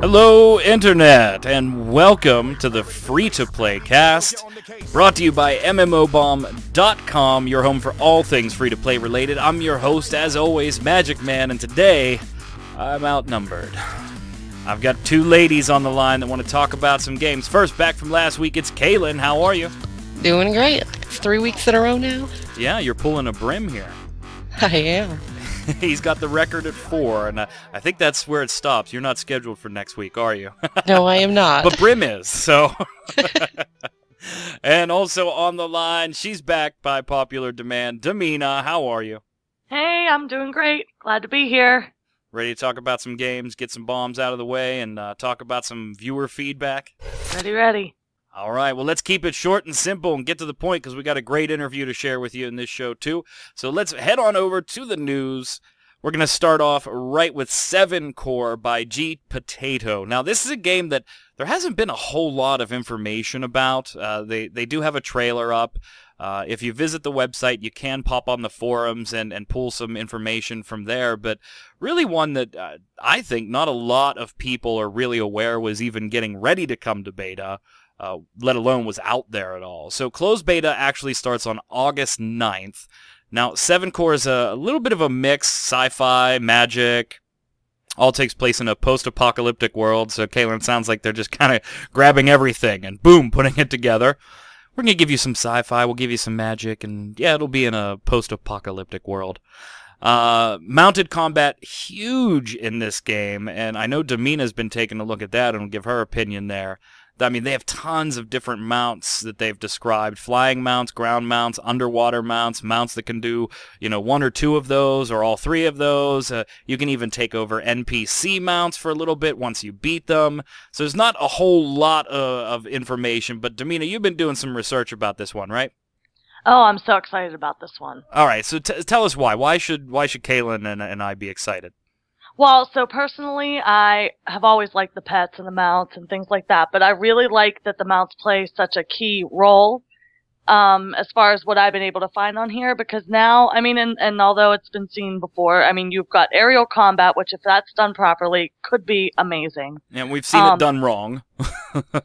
Hello, Internet, and welcome to the Free To Play Cast, brought to you by MMObomb.com, your home for all things free to play related. I'm your host, as always, Magic Man, and today I'm outnumbered. I've got two ladies on the line that want to talk about some games. First, back from last week, it's Kalen. How are you? Doing great. It's 3 weeks in a row now. Yeah, you're pulling a brim here. I am. He's got the record at 4, and I think that's where it stops. You're not scheduled for next week, are you? No, I am not. But Brim is, so. And also on the line, she's back by popular demand. Damina, how are you? Hey, I'm doing great. Glad to be here. Ready to talk about some games, get some bombs out of the way, and talk about some viewer feedback? Ready, ready. All right, well, let's keep it short and simple and get to the point because we got a great interview to share with you in this show, too. So let's head on over to the news. We're going to start off right with Sevencore by gPotato. Now, this is a game that there hasn't been a whole lot of information about. They do have a trailer up. If you visit the website, you can pop on the forums and pull some information from there. But really one that I think not a lot of people are really aware was even getting ready to come to beta. Let alone was out there at all. So closed beta actually starts on August 9th. Now, Sevencore is a little bit of a mix, sci-fi, magic, all takes place in a post-apocalyptic world, so Kalen, sounds like they're just kind of grabbing everything and boom, putting it together. We're going to give you some sci-fi, we'll give you some magic, and yeah, it'll be in a post-apocalyptic world. Mounted combat, huge in this game, and I know Damina's been taking a look at that and will give her opinion there. I mean, they have tons of different mounts that they've described. Flying mounts, ground mounts, underwater mounts, mounts that can do, you know, 1 or 2 of those or all 3 of those. You can even take over NPC mounts for a little bit once you beat them. So there's not a whole lot of information, but Damina, you've been doing some research about this one, right? Oh, I'm so excited about this one. All right, so tell us why. Why should Kalen and I be excited? Well, so personally, I have always liked the pets and the mounts and things like that, but I really like that the mounts play such a key role as far as what I've been able to find on here, because now, I mean, and although it's been seen before, I mean, you've got aerial combat, which if that's done properly, could be amazing. And we've seen it done wrong.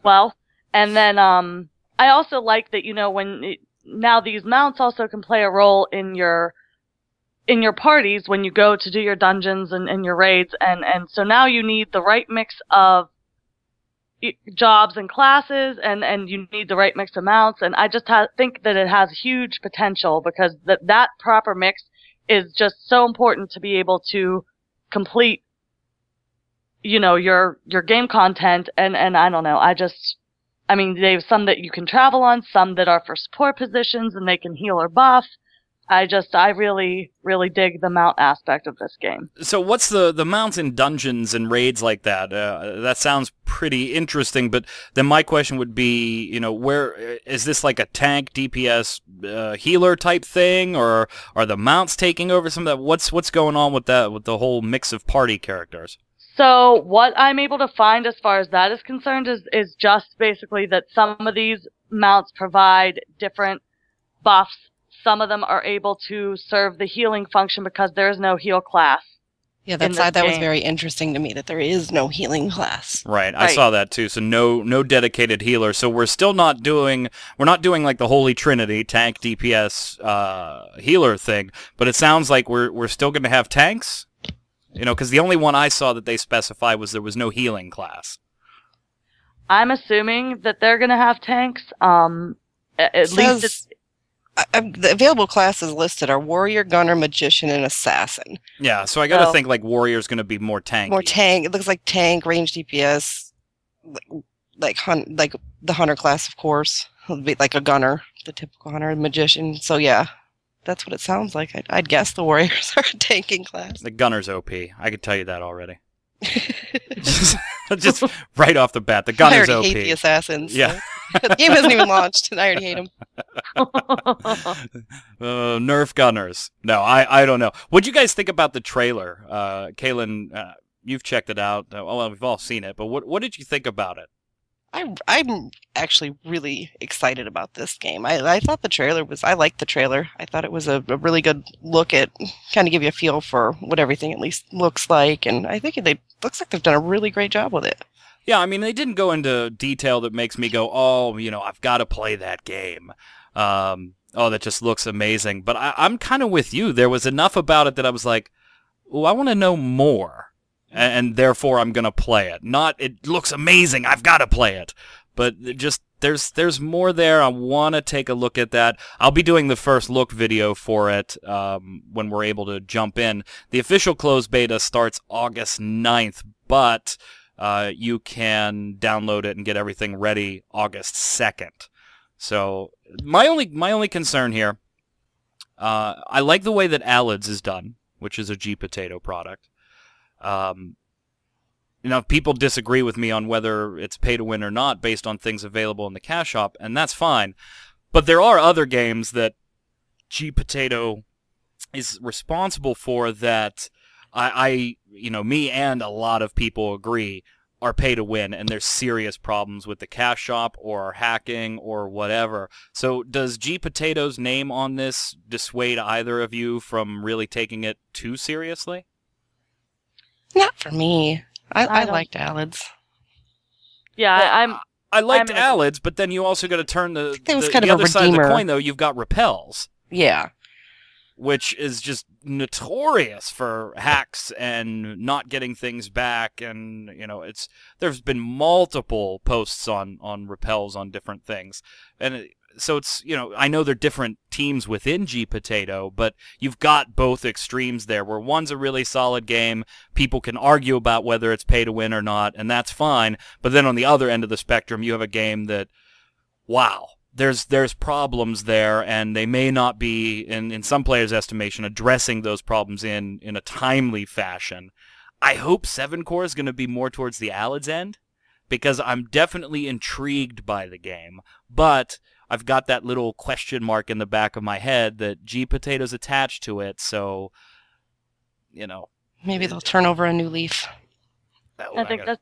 Well, and then I also like that, you know, now these mounts also can play a role in your parties when you go to do your dungeons and your raids. And so now you need the right mix of jobs and classes, and you need the right mix of mounts. And I just think that it has huge potential because that proper mix is just so important to be able to complete, you know, your game content. And I don't know, I mean, they have some that you can travel on, some that are for support positions and they can heal or buff. I really, really dig the mount aspect of this game. So what's the mounts in dungeons and raids like that? That sounds pretty interesting, but then my question would be, you know, where is this like a tank, DPS, healer type thing, or are the mounts taking over some of that? What's going on with that, with the whole mix of party characters? So what I'm able to find as far as that is concerned is just basically that some of these mounts provide different buffs. Some of them are able to serve the healing function because there is no heal class. Yeah, that was very interesting to me, that there is no healing class. Right, I saw that too. So no dedicated healer. So we're still not doing like the Holy Trinity tank DPS healer thing. But it sounds like we're still going to have tanks, you know, because the only one I saw that they specified was there was no healing class. I'm assuming that they're going to have tanks. At least. The available classes listed are warrior, gunner, magician, and assassin. Yeah, so I gotta think like warrior's gonna be more tanky. More tank. It looks like tank, range DPS, like the hunter class, of course. It'll be like a gunner, the typical hunter, and magician. So yeah, that's what it sounds like. I'd guess the warriors are a tanking class. The gunner's OP. I could tell you that already. Just right off the bat, the gunner's OP. I already hate the assassins. Yeah. So. The game hasn't even launched, and I already hate them. Nerf gunners. No, I don't know. What do you guys think about the trailer? Kalen, you've checked it out. Well, we've all seen it, but what did you think about it? I'm actually really excited about this game. I thought the trailer was... I liked the trailer. I thought it was a really good look at... Kind of give you a feel for what everything at least looks like, and I think they looks like they've done a really great job with it. Yeah, I mean, they didn't go into detail that makes me go, oh, you know, I've got to play that game. Oh, that just looks amazing. But I'm kind of with you. There was enough about it that I was like, oh, I want to know more. And therefore, I'm going to play it. Not, it looks amazing, I've got to play it. But just, there's more there. I want to take a look at that. I'll be doing the first look video for it when we're able to jump in. The official closed beta starts August 9th, but you can download it and get everything ready August 2nd. So my only concern here, I like the way that Allods is done, which is a gPotato product. You know, people disagree with me on whether it's pay to win or not based on things available in the cash shop, and that's fine. But there are other games that gPotato is responsible for that I you know, me and a lot of people agree are pay to win, and there's serious problems with the cash shop or hacking or whatever. So does gPotato's name on this dissuade either of you from really taking it too seriously? Not for me. I liked Allods. Yeah, well, I liked Allods, but then you also got to turn the other side of the coin, though. You've got Rappelz. Yeah. Which is just notorious for hacks and not getting things back, and you know, it's, there's been multiple posts on Rappelz on different things, and so it's, you know, I know they're different teams within gPotato, but you've got both extremes there, where one's a really solid game, people can argue about whether it's pay to win or not, and that's fine, but then on the other end of the spectrum, you have a game that, wow. There's problems there, and they may not be, in some players' estimation, addressing those problems in a timely fashion. I hope Sevencore is going to be more towards the Allods end, because I'm definitely intrigued by the game, but I've got that little question mark in the back of my head that gPotato's attached to it, so, you know. Maybe they'll turn over a new leaf. I think that's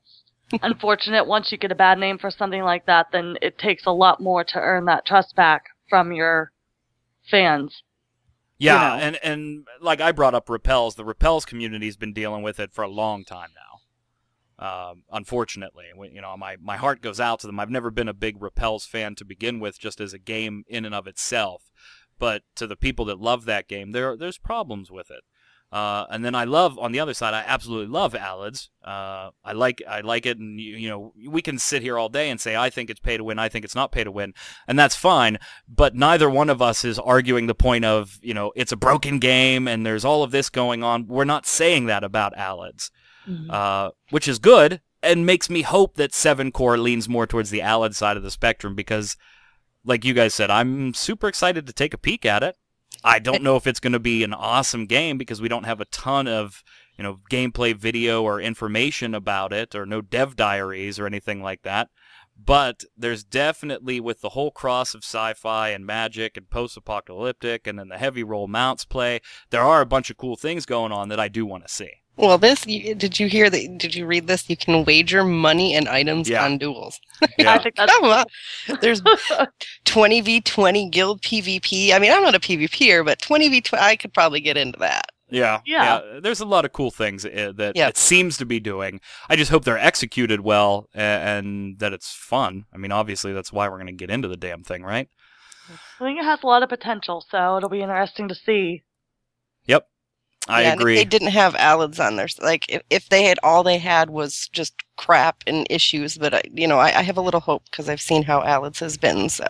unfortunate. Once you get a bad name for something like that, then it takes a lot more to earn that trust back from your fans. Yeah, you know. and like I brought up Rappelz, the Rappelz community's been dealing with it for a long time now. Unfortunately, you know, my heart goes out to them. I've never been a big Rappelz fan to begin with, just as a game in and of itself. But to the people that love that game, there's problems with it. And then I love, on the other side, I absolutely love Allods. I like it, and you know, we can sit here all day and say I think it's pay to win, I think it's not pay to win, and that's fine. But neither one of us is arguing the point of, you know, it's a broken game and there's all of this going on. We're not saying that about Allods, which is good and makes me hope that Sevencore leans more towards the Allod side of the spectrum, because, like you guys said, I'm super excited to take a peek at it. I don't know if it's going to be an awesome game, because we don't have a ton of, you know, gameplay video or information about it, or no dev diaries or anything like that. But there's definitely, with the whole cross of sci-fi and magic and post-apocalyptic, and then the heavy roll mounts play, there are a bunch of cool things going on that I do want to see. Well, this, did you hear that? Did you read this? You can wager money and items on duels. Yeah. I think that's cool. There's 20v20 guild PvP. I mean, I'm not a PvPer, but 20v20, I could probably get into that. Yeah. There's a lot of cool things that it seems to be doing. I just hope they're executed well and that it's fun. I mean, obviously, that's why we're going to get into the damn thing, right? I think it has a lot of potential, so it'll be interesting to see. Yep. I agree. If they didn't have Allods on there, like if they had, all they had was just crap and issues. But you know, I have a little hope, because I've seen how Allods has been. So,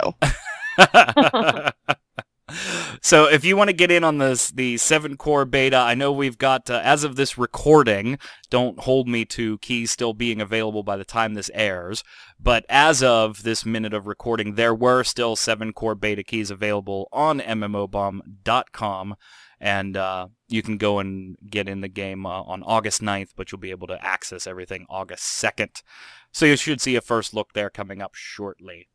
so if you want to get in on the Sevencore beta, I know we've got as of this recording. Don't hold me to keys still being available by the time this airs. But as of this minute of recording, there were still Sevencore beta keys available on MMObomb.com. And you can go and get in the game on August 9th, but you'll be able to access everything August 2nd. So you should see a first look there coming up shortly.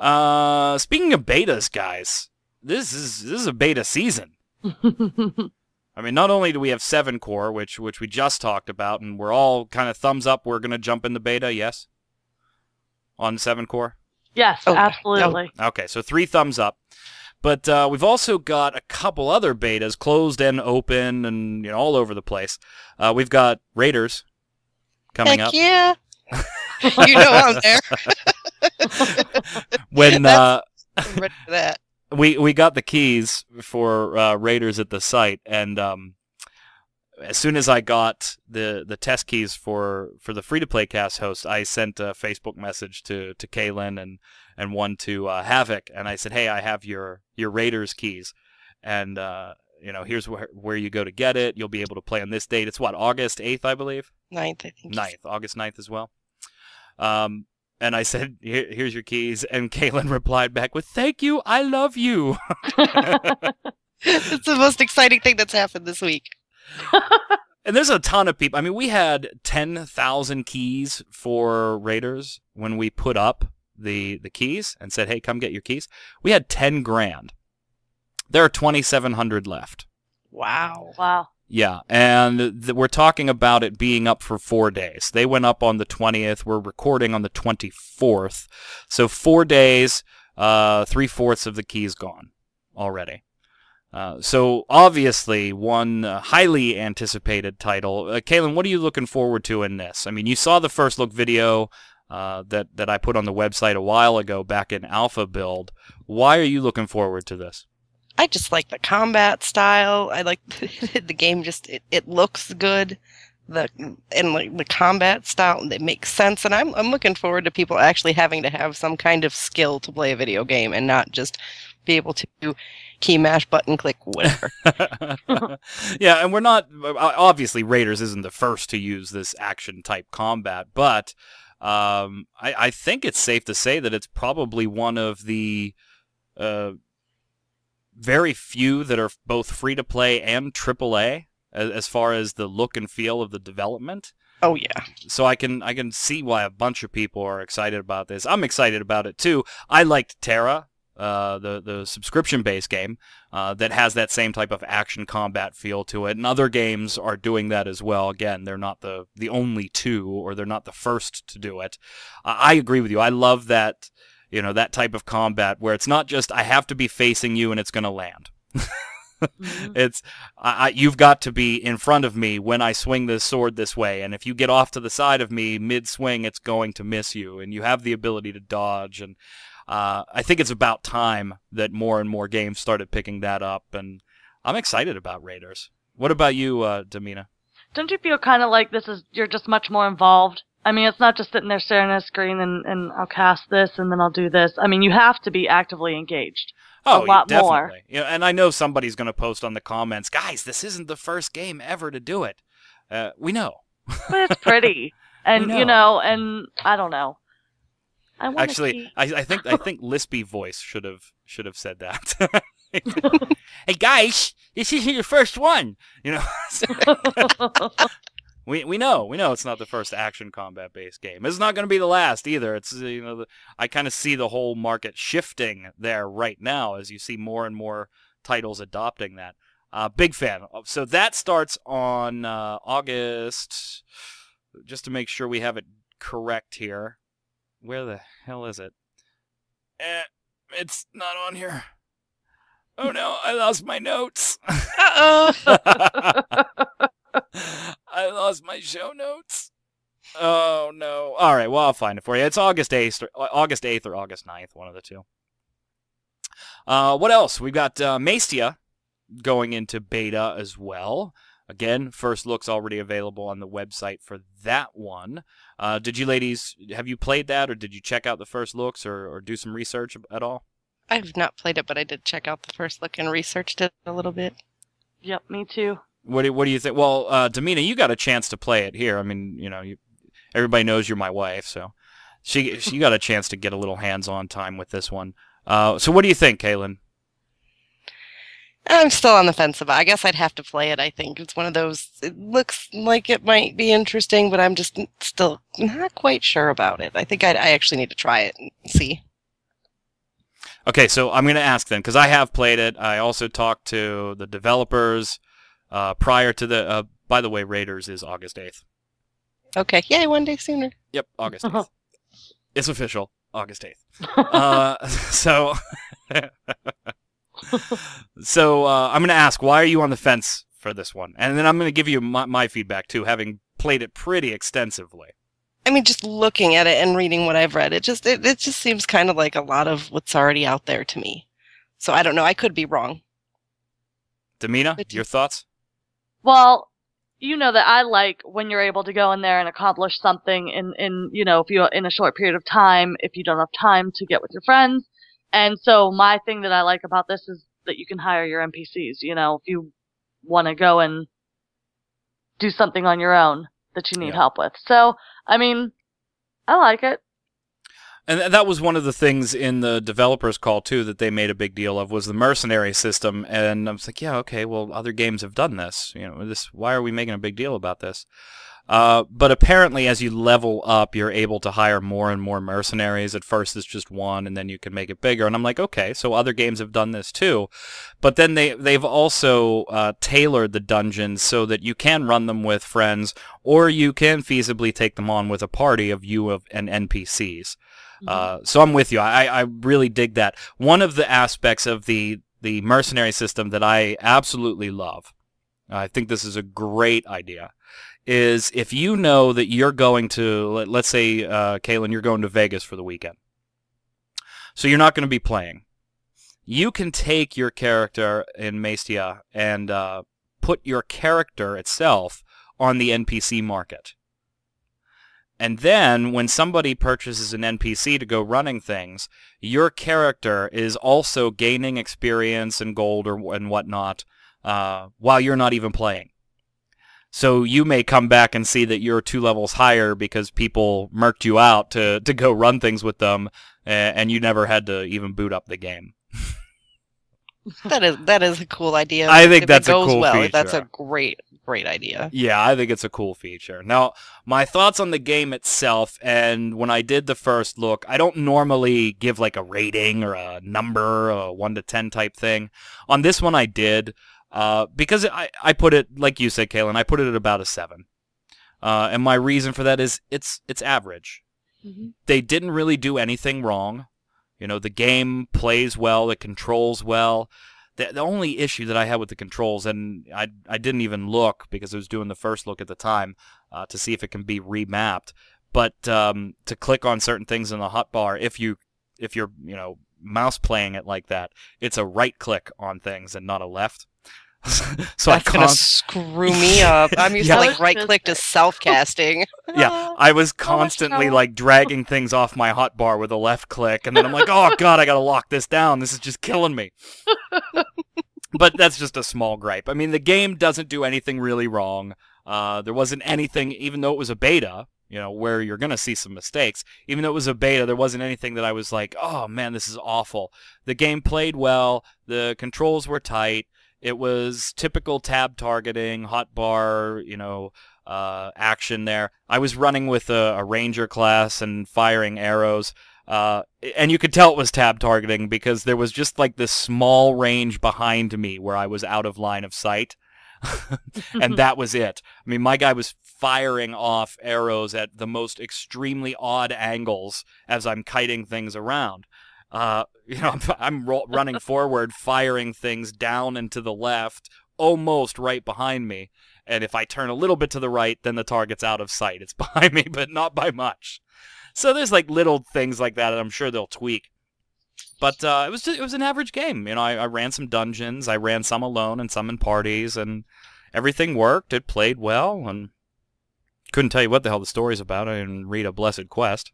Speaking of betas, guys, this is a beta season. I mean, not only do we have Sevencore, which we just talked about, and we're all kind of thumbs up, we're going to jump in the beta, yes? On Sevencore? Yes, oh, absolutely. No. Okay, so 3 thumbs up. But we've also got a couple other betas, closed and open, and you know, all over the place. We've got RaiderZ, coming up. Heck yeah. You know I'm there. When I'm ready for that. We got the keys for Raiders at the site, and as soon as I got the test keys for the Free to Play Cast host, I sent a Facebook message to Kalen and one to Havoc, and I said, "Hey, I have your Raiders keys, and you know, here's where you go to get it. You'll be able to play on this date. It's what, August 8th, I believe. 9th, I think. 9th, August 9th as well." And I said, here's your keys. And Kalen replied back with, "Thank you. I love you." It's the most exciting thing that's happened this week. And there's a ton of people. I mean, we had 10,000 keys for Raiders when we put up the keys and said, "Hey, come get your keys." We had 10 grand. There are 2,700 left. Wow. Wow. Yeah, and we're talking about it being up for 4 days. They went up on the 20th. We're recording on the 24th. So 4 days, 3/4 of the keys gone already. So obviously one highly anticipated title. Kalen, what are you looking forward to in this? I mean, you saw the first look video that I put on the website a while ago back in Alpha Build. Why are you looking forward to this? I just like the combat style. I like the game. Just it looks good, and like the combat style, and it makes sense. And I'm looking forward to people actually having to have some kind of skill to play a video game and not just be able to key mash, button click, whatever. Yeah, and we're not, obviously Raiders isn't the first to use this action type combat, but I think it's safe to say that it's probably one of the very few that are both free-to-play and AAA as far as the look and feel of the development. Oh, yeah. So I can see why a bunch of people are excited about this. I'm excited about it, too. I liked Terra, the subscription-based game that has that same type of action combat feel to it, and other games are doing that as well. Again, they're not the only two, or they're not the first to do it. I agree with you. I love that. You know, that type of combat where it's not just I have to be facing you and it's going to land. Mm-hmm. It's you've got to be in front of me when I swing this sword this way, and if you get off to the side of me mid-swing, it's going to miss you, and you have the ability to dodge. And I think it's about time that more and more games started picking that up, and I'm excited about Raiders. What about you, Damina? Don't you feel kind of like this is you're just much more involved? I mean, it's not just sitting there staring at a screen and I'll cast this and then I'll do this. I mean, you have to be actively engaged. Oh, a lot definitely. More. Yeah, and I know somebody's going to post on the comments, "Guys, this isn't the first game ever to do it." We know. But it's pretty, and know. You know, and I don't know. I actually, see... I think Lispy voice should have said that. "Hey guys, this isn't your first one," you know. We know it's not the first action combat based game. It's not going to be the last either. It's, you know, I kind of see the whole market shifting there right now as you see more and more titles adopting that. Big fan. So that starts on August. Just to make sure we have it correct here. Where the hell is it? It's not on here. Oh no! I lost my notes. Uh-oh. I lost my show notes. Oh, no. All right, well, I'll find it for you. It's August 8th or August 9th, one of the two. What else? We've got Maestia going into beta as well. Again, first look's already available on the website for that one. Did you ladies, have you played that, or did you check out the first looks or do some research at all? I've not played it, but I did check out the first look and researched it a little bit. Yep, me too. What do you think? Well, Damina, you got a chance to play it here. I mean, you know, everybody knows you're my wife, so she got a chance to get a little hands-on time with this one. So what do you think, Kalen? I'm still on the fence about it. I guess I'd have to play it, I think. It's one of those, it looks like it might be interesting, but I'm just still not quite sure about it. I think I actually need to try it and see. Okay, so I'm going to ask then, because I have played it. I also talked to the developers. Prior to the, by the way, Raiders is August 8th. Okay. Yay, one day sooner. Yep, August 8th. It's official, August 8th. So I'm going to ask, why are you on the fence for this one? And then I'm going to give you my feedback, too, having played it pretty extensively. I mean, just looking at it and reading what I've read, it just seems kind of like a lot of what's already out there to me. So I don't know. I could be wrong. Damina, your thoughts? Well, you know that I like when you're able to go in there and accomplish something in you know, if you in a short period of time, if you don't have time to get with your friends. And so my thing that I like about this is that you can hire your NPCs. You know, if you want to go and do something on your own that you need help with. So, I mean, I like it. And that was one of the things in the developer's call, too, that they made a big deal of, was the mercenary system. And I was like, yeah, okay, well, other games have done this. You know, this, why are we making a big deal about this? But apparently, as you level up, you're able to hire more and more mercenaries. At first, it's just one, and then you can make it bigger. And I'm like, okay, so other games have done this, too. But then they've also tailored the dungeons so that you can run them with friends, or you can feasibly take them on with a party of you and NPCs. So I'm with you. I really dig that. One of the aspects of the mercenary system that I absolutely love, I think this is a great idea, is if you know that you're going to, let's say, Kalen, you're going to Vegas for the weekend. So you're not going to be playing. You can take your character in Maestia and put your character itself on the NPC market. And then, when somebody purchases an NPC to go running things, your character is also gaining experience and gold and whatnot while you're not even playing. So you may come back and see that you're 2 levels higher because people murked you out to go run things with them, and you never had to even boot up the game. That is a cool idea. I think that's a cool feature. That's a great idea. Yeah, I think it's a cool feature. Now, my thoughts on the game itself, and when I did the first look, I don't normally give like a rating or a number, a 1 to 10 type thing. On this one, I did because I put it, like you said, Kalen, I put it at about a 7, and my reason for that is it's average. Mm-hmm. They didn't really do anything wrong. You know, the game plays well, it controls well. The only issue that I had with the controls, and I didn't even look because I was doing the first look at the time to see if it can be remapped, but to click on certain things in the hotbar, if you're you know, mouse playing it like that, it's a right click on things and not a left. So that's gonna screw me up. I'm used to like right click to self casting. Yeah, I was constantly like dragging things off my hotbar with a left click, and then I'm like, oh god, I gotta lock this down. This is just killing me. But that's just a small gripe. I mean, the game doesn't do anything really wrong. There wasn't anything, even though it was a beta, you know, where you're gonna see some mistakes. Even though it was a beta, there wasn't anything that I was like, oh man, this is awful. The game played well. The controls were tight. It was typical tab targeting, hotbar, you know, action there. I was running with a ranger class and firing arrows, and you could tell it was tab targeting because there was just like this small range behind me where I was out of line of sight, and that was it. I mean, my guy was firing off arrows at the most extremely odd angles as I'm kiting things around. You know, I'm running forward, firing things down and to the left, almost right behind me. And if I turn a little bit to the right, then the target's out of sight. It's behind me, but not by much. So there's like little things like that, and I'm sure they'll tweak. But it was an average game. You know, I ran some dungeons, I ran some alone and some in parties, and everything worked. It played well, and couldn't tell you what the hell the story's about. I didn't read a blessed quest.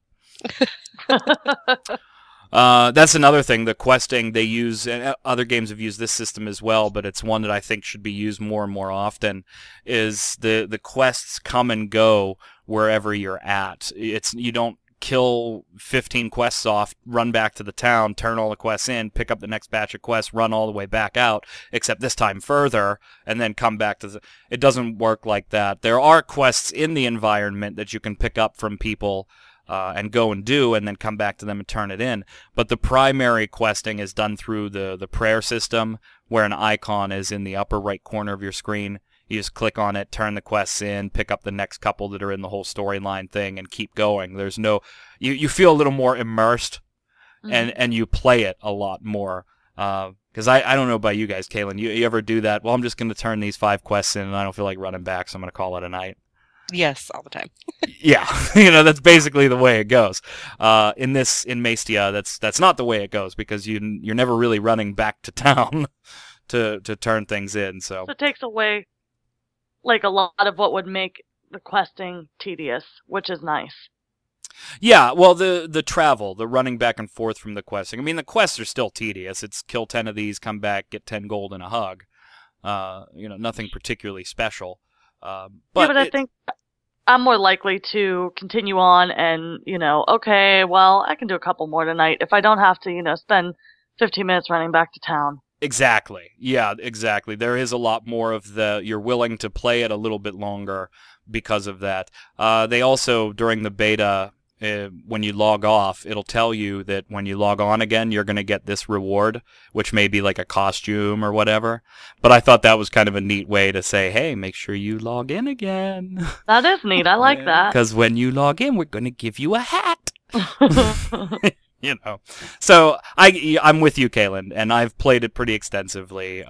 That's another thing, the questing they use, and other games have used this system as well, but it's one that I think should be used more and more often, is the quests come and go wherever you're at. You don't kill 15 quests off, run back to the town, turn all the quests in, pick up the next batch of quests, run all the way back out, except this time further, and then come back to the... It doesn't work like that. There are quests in the environment that you can pick up from people, and go and do, and then come back to them and turn it in. But the primary questing is done through the prayer system, where an icon is in the upper right corner of your screen. You just click on it, turn the quests in, pick up the next couple that are in the whole storyline thing, and keep going. There's no... You feel a little more immersed, and you play it a lot more. Because I don't know about you guys, Kalen. You ever do that? Well, I'm just going to turn these 5 quests in, and I don't feel like running back, so I'm going to call it a night. yes all the time. Yeah, you know, that's basically the way it goes. In Maestia, that's not the way it goes, because you're never really running back to town to turn things in. So it takes away like a lot of what would make the questing tedious, which is nice. Yeah, well, the travel, the running back and forth from the questing. I mean, the quests are still tedious. It's kill 10 of these, come back, get 10 gold and a hug. You know, nothing particularly special. But I think I'm more likely to continue on and, you know, okay, well, I can do a couple more tonight if I don't have to, you know, spend 15 minutes running back to town. Exactly. Yeah, exactly. There is a lot more of the, you're willing to play it a little bit longer because of that. They also, during the beta, when you log off, it'll tell you that when you log on again, you're going to get this reward, which may be like a costume or whatever. But I thought that was kind of a neat way to say, hey, make sure you log in again. That is neat. I like that. Because when you log in, we're going to give you a hat. You know. So I'm with you, Kalen, and I've played it pretty extensively.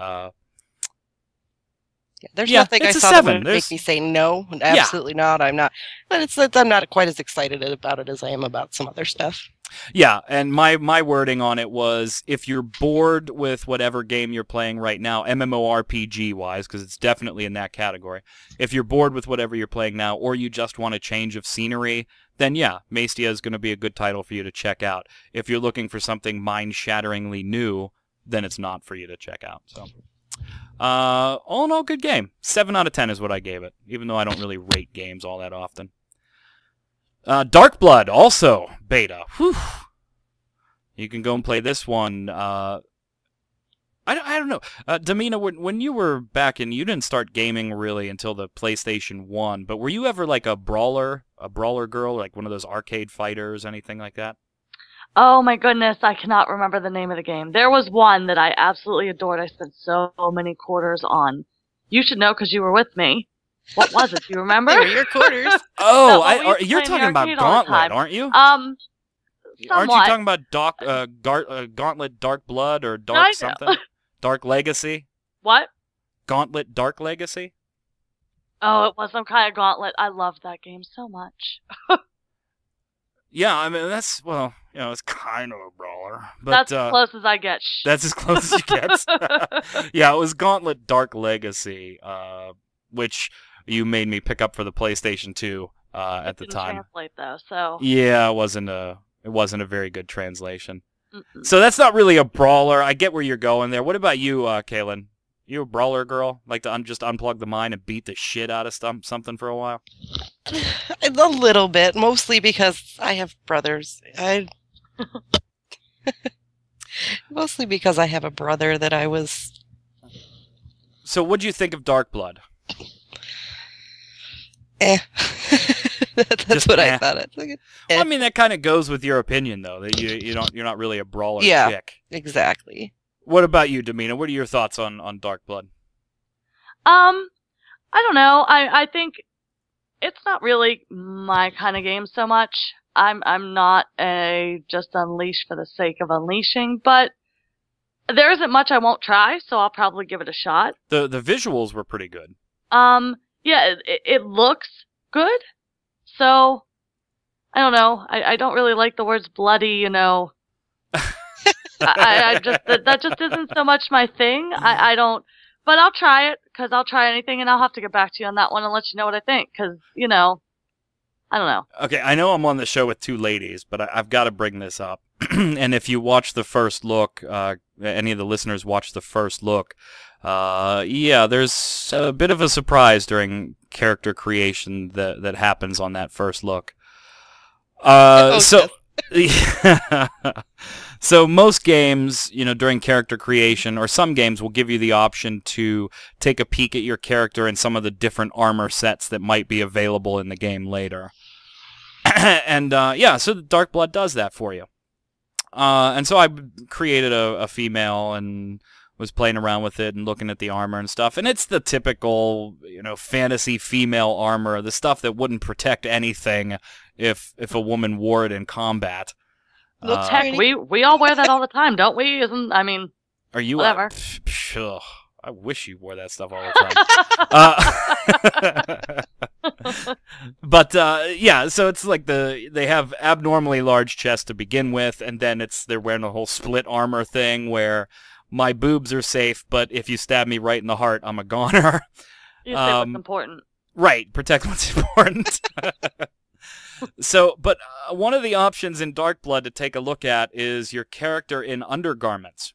Yeah, there's nothing I saw that would make me say no. Absolutely not. I'm not. But I'm not quite as excited about it as I am about some other stuff. Yeah, and my wording on it was, if you're bored with whatever game you're playing right now, MMORPG-wise, because it's definitely in that category, if you're bored with whatever you're playing now, or you just want a change of scenery, then yeah, Maestia is going to be a good title for you to check out. If you're looking for something mind-shatteringly new, then it's not for you to check out, so... all in all, good game. 7 out of 10 is what I gave it, even though I don't really rate games all that often. Dark Blood, also beta. Whew. You can go and play this one. I don't know. Damina, when you were back in, you didn't start gaming really until the PlayStation 1, but were you ever like a brawler girl, like one of those arcade fighters, anything like that? Oh my goodness, I cannot remember the name of the game. There was one that I absolutely adored. I spent so many quarters on. You should know because you were with me. What was it? Do you remember? Your quarters. Oh, you're talking about Gauntlet, aren't you? Aren't you talking about Gauntlet Dark Blood or Dark something? Dark Legacy? What? Gauntlet Dark Legacy? Oh, it was some kind of gauntlet. I loved that game so much. Yeah, I mean, that's, well, you know, it's kind of a brawler. But, that's as close as I get. That's as close as you get. Yeah, it was Gauntlet Dark Legacy, which you made me pick up for the PlayStation 2 at the time. It didn't translate, though, so... Yeah, it wasn't a very good translation. Mm-mm. So that's not really a brawler. I get where you're going there. What about you, Kalen? You a brawler girl? Like to just unplug the mind and beat the shit out of something for a while? A little bit, mostly because I have brothers. Mostly because I have a brother that I was... So what do you think of Dark Blood? Eh. That's what I thought. Well, I mean, that kind of goes with your opinion, though, that you're not really a brawler chick. Yeah, exactly. What about you, Damina? What are your thoughts on Dark Blood? I don't know. I think... It's not really my kind of game so much. I'm not a just unleash for the sake of unleashing, but there isn't much I won't try, so I'll probably give it a shot. The visuals were pretty good. Yeah, it looks good. So I don't know. I don't really like the words bloody, you know. I just that just isn't so much my thing. I don't. But I'll try it, because I'll try anything, and I'll have to get back to you on that one and let you know what I think, because, you know, I don't know. Okay, I know I'm on the show with two ladies, but I've got to bring this up. And if you watch the first look, any of the listeners watch the first look, yeah, there's a bit of a surprise during character creation that happens on that first look. So most games, you know, during character creation, or some games will give you the option to take a peek at your character and some of the different armor sets that might be available in the game later. And, yeah, so Dark Blood does that for you. And so I created a female and was playing around with it and looking at the armor and stuff. And it's the typical, you know, fantasy female armor, the stuff that wouldn't protect anything if a woman wore it in combat. Looks heck, we all wear that all the time, don't we? Isn't, I mean, are you whatever? I wish you wore that stuff all the time. But yeah, so it's like they have abnormally large chests to begin with, and then they're wearing a whole split armor thing where my boobs are safe, but if you stab me right in the heart, I'm a goner. You say what's important. Right, protect what's important. So, but one of the options in Dark Blood to take a look at is your character in undergarments.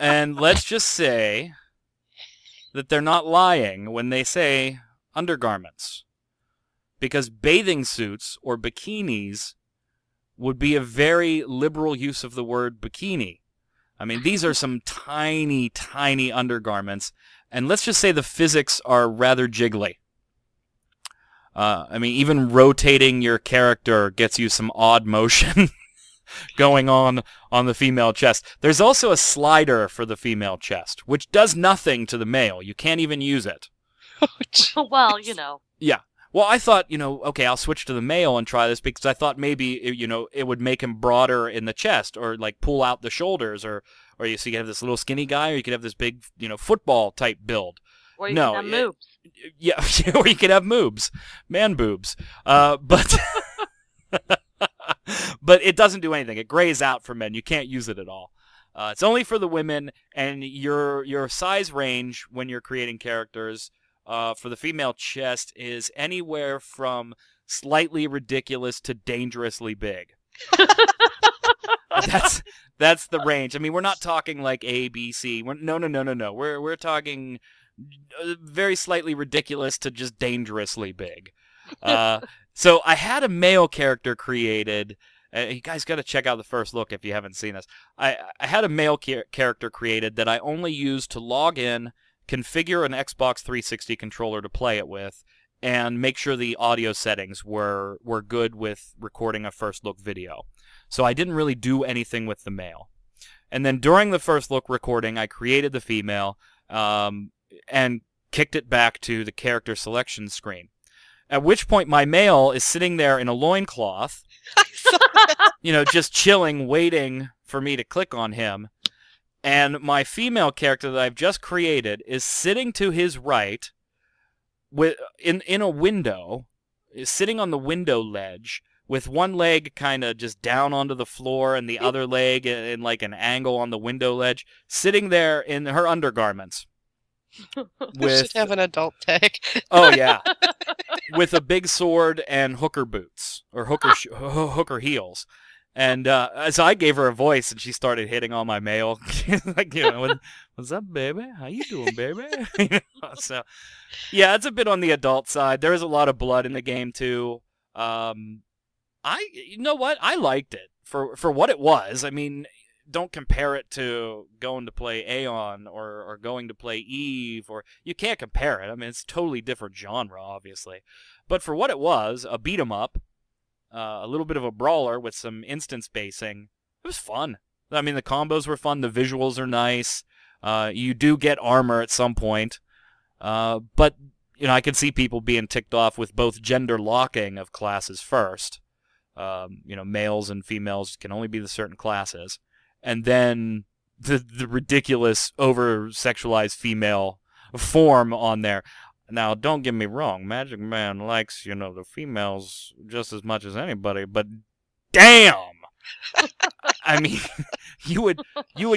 And let's just say that they're not lying when they say undergarments, because bathing suits or bikinis would be a very liberal use of the word bikini. I mean, these are some tiny, tiny undergarments, and let's just say the physics are rather jiggly. I mean, even rotating your character gets you some odd motion going on the female chest. There's also a slider for the female chest, which does nothing to the male. You can't even use it. Oh, well, you know. Yeah. Well, I thought, you know, okay, I'll switch to the male and try this because I thought maybe, you know, it would make him broader in the chest or, like, pull out the shoulders or you, so you could have this little skinny guy, or you could have this big, you know, football-type build. Or you could have moobs. Yeah, or you could have moobs. Man boobs. But... But it doesn't do anything. It grays out for men. You can't use it at all. It's only for the women, and your size range when you're creating characters for the female chest is anywhere from slightly ridiculous to dangerously big. That's the range. I mean, we're not talking like A, B, C. No. We're talking very slightly ridiculous to just dangerously big. So I had a male character created. You guys got to check out the first look if you haven't seen this. I had a male character created that I only used to log in, configure an Xbox 360 controller to play it with, and make sure the audio settings were good with recording a first look video. So I didn't really do anything with the male. And then during the first look recording, I created the female and kicked it back to the character selection screen. At which point, my male is sitting there in a loincloth, you know, just chilling, waiting for me to click on him. And my female character that I've just created is sitting to his right with, in a window, is sitting on the window ledge with one leg kind of just down onto the floor and the other leg in like an angle on the window ledge, sitting there in her undergarments. With, should have an adult tag. Oh, yeah. With a big sword and hooker boots, or hooker heels. And so I gave her a voice, and she started hitting all my mail. Like, you know, what's up, baby? How you doing, baby? You know, so, yeah, it's a bit on the adult side. There is a lot of blood in the game, too. You know what? I liked it for what it was. I mean... Don't compare it to going to play Aeon or going to play Eve, or you can't compare it. I mean, it's a totally different genre, obviously. But for what it was, a beat 'em up, a little bit of a brawler with some instance basing. It was fun. I mean, the combos were fun. The visuals are nice. You do get armor at some point, but you know, I could see people being ticked off with both gender locking of classes first. You know, males and females can only be the certain classes. And then the ridiculous, over-sexualized female form on there. Now, don't get me wrong. Magic Man likes, you know, the females just as much as anybody. But damn! I mean, you would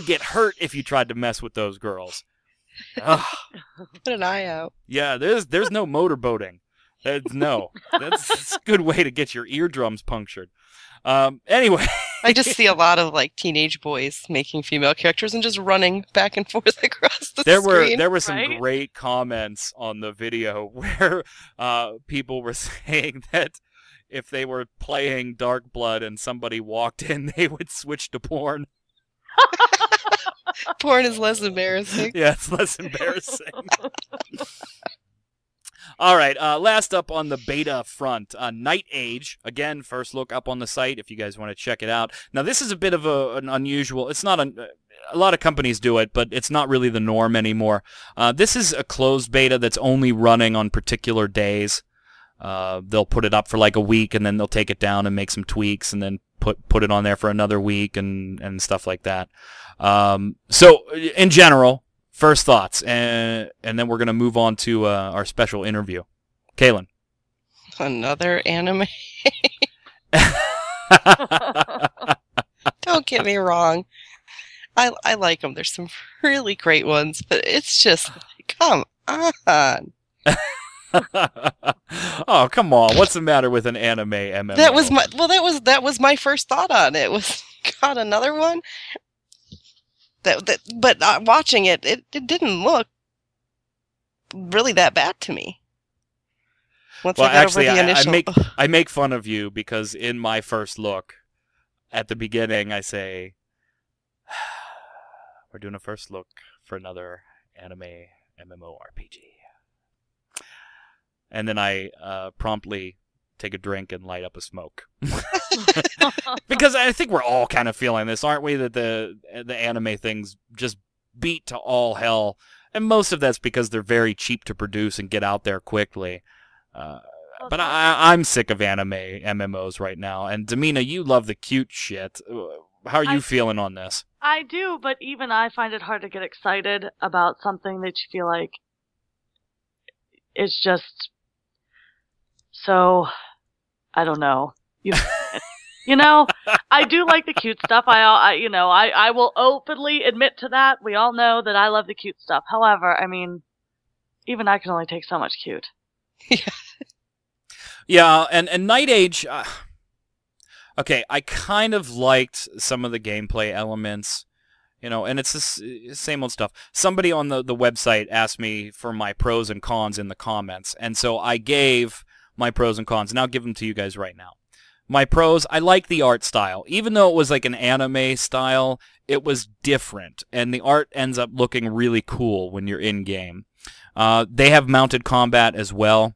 get hurt if you tried to mess with those girls. Ugh. Put an eye out. Yeah, there's no motorboating. No. That's a good way to get your eardrums punctured. Anyway... I just see a lot of like teenage boys making female characters and just running back and forth across the screen. There were some great comments on the video where people were saying that if they were playing Dark Blood and somebody walked in, they would switch to porn. Porn is less embarrassing. Yeah, it's less embarrassing. All right, last up on the beta front, Knight Age. Again, first look up on the site if you guys want to check it out. Now, this is a bit of an unusual... It's not a lot of companies do it, but it's not really the norm anymore. This is a closed beta that's only running on particular days. They'll put it up for like a week, and then they'll take it down and make some tweaks, and then put it on there for another week and stuff like that. So, in general... first thoughts, and then we're going to move on to our special interview. Kalen. Another anime? Don't get me wrong. I like them. There's some really great ones, but it's just, come on. Oh, come on. What's the matter with an anime MMO? That was my, well, that was my first thought on it. Was, God, another one? But watching it, it didn't look really that bad to me. Once I got over the initial... I make fun of you because in my first look, at the beginning, I say, we're doing a first look for another anime MMORPG. And then I promptly take a drink and light up a smoke. Because I think we're all kind of feeling this, aren't we? That the anime things just beat to all hell. And most of that's because they're very cheap to produce and get out there quickly. But I'm sick of anime MMOs right now. And Damina, you love the cute shit. How are you feeling on this? I do, but even I find it hard to get excited about something that you feel like it's just... So, I don't know. You know, I do like the cute stuff. I will openly admit to that. We all know that I love the cute stuff. However, I mean, even I can only take so much cute. Yeah, and Knight Age, okay, I kind of liked some of the gameplay elements, you know, and it's the same old stuff. Somebody on the website asked me for my pros and cons in the comments, and so I gave my pros and cons, and I'll give them to you guys right now. My pros, I like the art style. Even though it was like an anime style, it was different, and the art ends up looking really cool when you're in-game. They have mounted combat as well,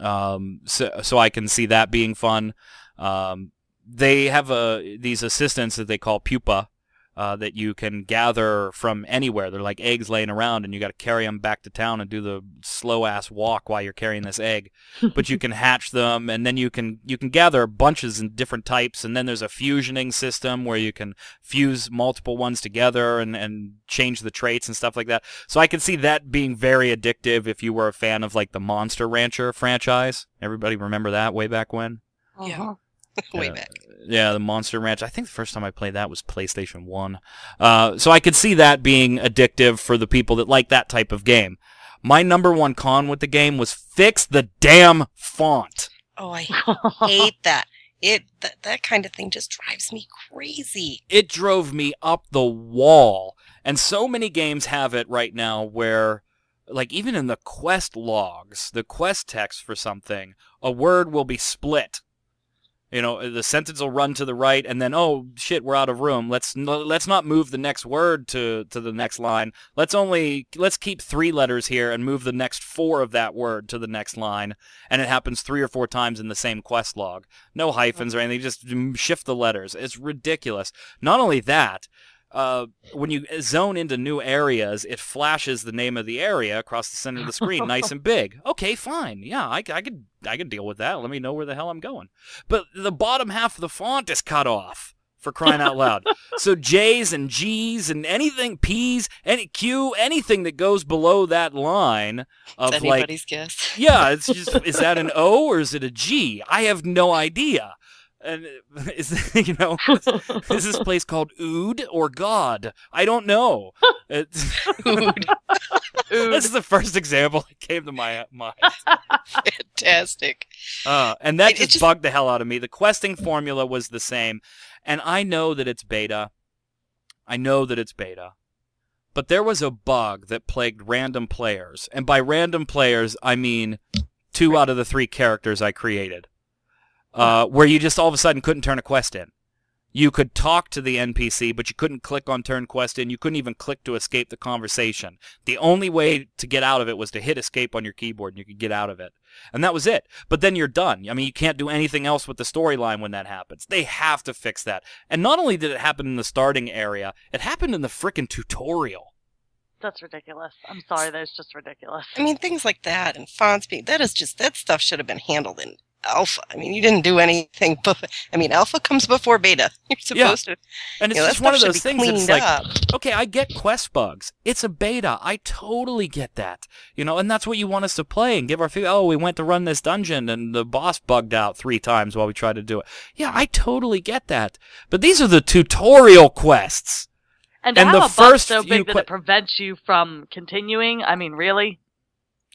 so I can see that being fun. They have these assistants that they call pupa that you can gather from anywhere. They're like eggs laying around, and you got to carry them back to town and do the slow-ass walk while you're carrying this egg. But you can hatch them, and then you can gather bunches in different types, and then there's a fusioning system where you can fuse multiple ones together and change the traits and stuff like that. So I can see that being very addictive if you were a fan of, like, the Monster Rancher franchise. Everybody remember that way back when? Yeah. Way back. Yeah, the Monster Ranch. I think the first time I played that was PlayStation 1. So I could see that being addictive for the people that like that type of game. My number one con with the game was fix the damn font. Oh, I hate that. That kind of thing just drives me crazy. It drove me up the wall. And so many games have it right now where... Like, even in the quest logs, the quest text for something, a word will be split. You know, the sentence will run to the right, and then, oh, shit, we're out of room. Let's not move the next word to the next line. Let's keep 3 letters here and move the next 4 of that word to the next line. And it happens 3 or 4 times in the same quest log. No hyphens or anything. Just shift the letters. It's ridiculous. Not only that, when you zone into new areas, it flashes the name of the area across the center of the screen, nice and big. Okay, fine. Yeah, I could deal with that. Let me know where the hell I'm going. But the bottom half of the font is cut off, for crying out loud. So J's and G's and anything, P's, anything that goes below that line of it's anybody's like, guess. Yeah, it's just is that an O or is it a G? I have no idea. And is, you know, is this place called Ood or God? I don't know. It's Ood. This is the first example that came to my mind. Fantastic. And that just bugged the hell out of me. The questing formula was the same. And I know that it's beta. I know that it's beta. But there was a bug that plagued random players. And by random players, I mean 2 out of the 3 characters I created. Where you just all of a sudden couldn't turn a quest in. You could talk to the NPC, but you couldn't click on turn quest in. You couldn't even click to escape the conversation. The only way to get out of it was to hit escape on your keyboard, and you could get out of it. And that was it. But then you're done. I mean, you can't do anything else with the storyline when that happens. They have to fix that. And not only did it happen in the starting area, it happened in the frickin' tutorial. That's ridiculous. I'm sorry, that's just ridiculous. I mean, things like that and fonts, that stuff should have been handled in alpha. I mean, you didn't do anything. I mean, alpha comes before beta. You're supposed to. And it's just one of those things that's like, okay, I get quest bugs. It's a beta. I totally get that. You know, and that's what you want us to play and give our feedback. Oh, we went to run this dungeon and the boss bugged out 3 times while we tried to do it. Yeah, I totally get that. But these are the tutorial quests. And have the a first bug so big that it prevents you from continuing. I mean, really?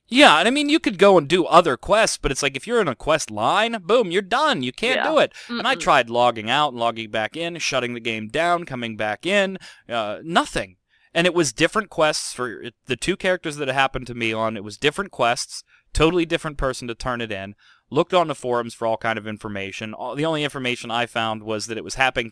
Yeah, and I mean, you could go and do other quests, but it's like if you're in a quest line, boom, you're done. You can't do it. And I tried logging out and logging back in, shutting the game down, coming back in, nothing. And it was different quests for the 2 characters that it happened to me on. It was different quests, totally different person to turn it in. Looked on the forums for all kind of information. The only information I found was that it was happening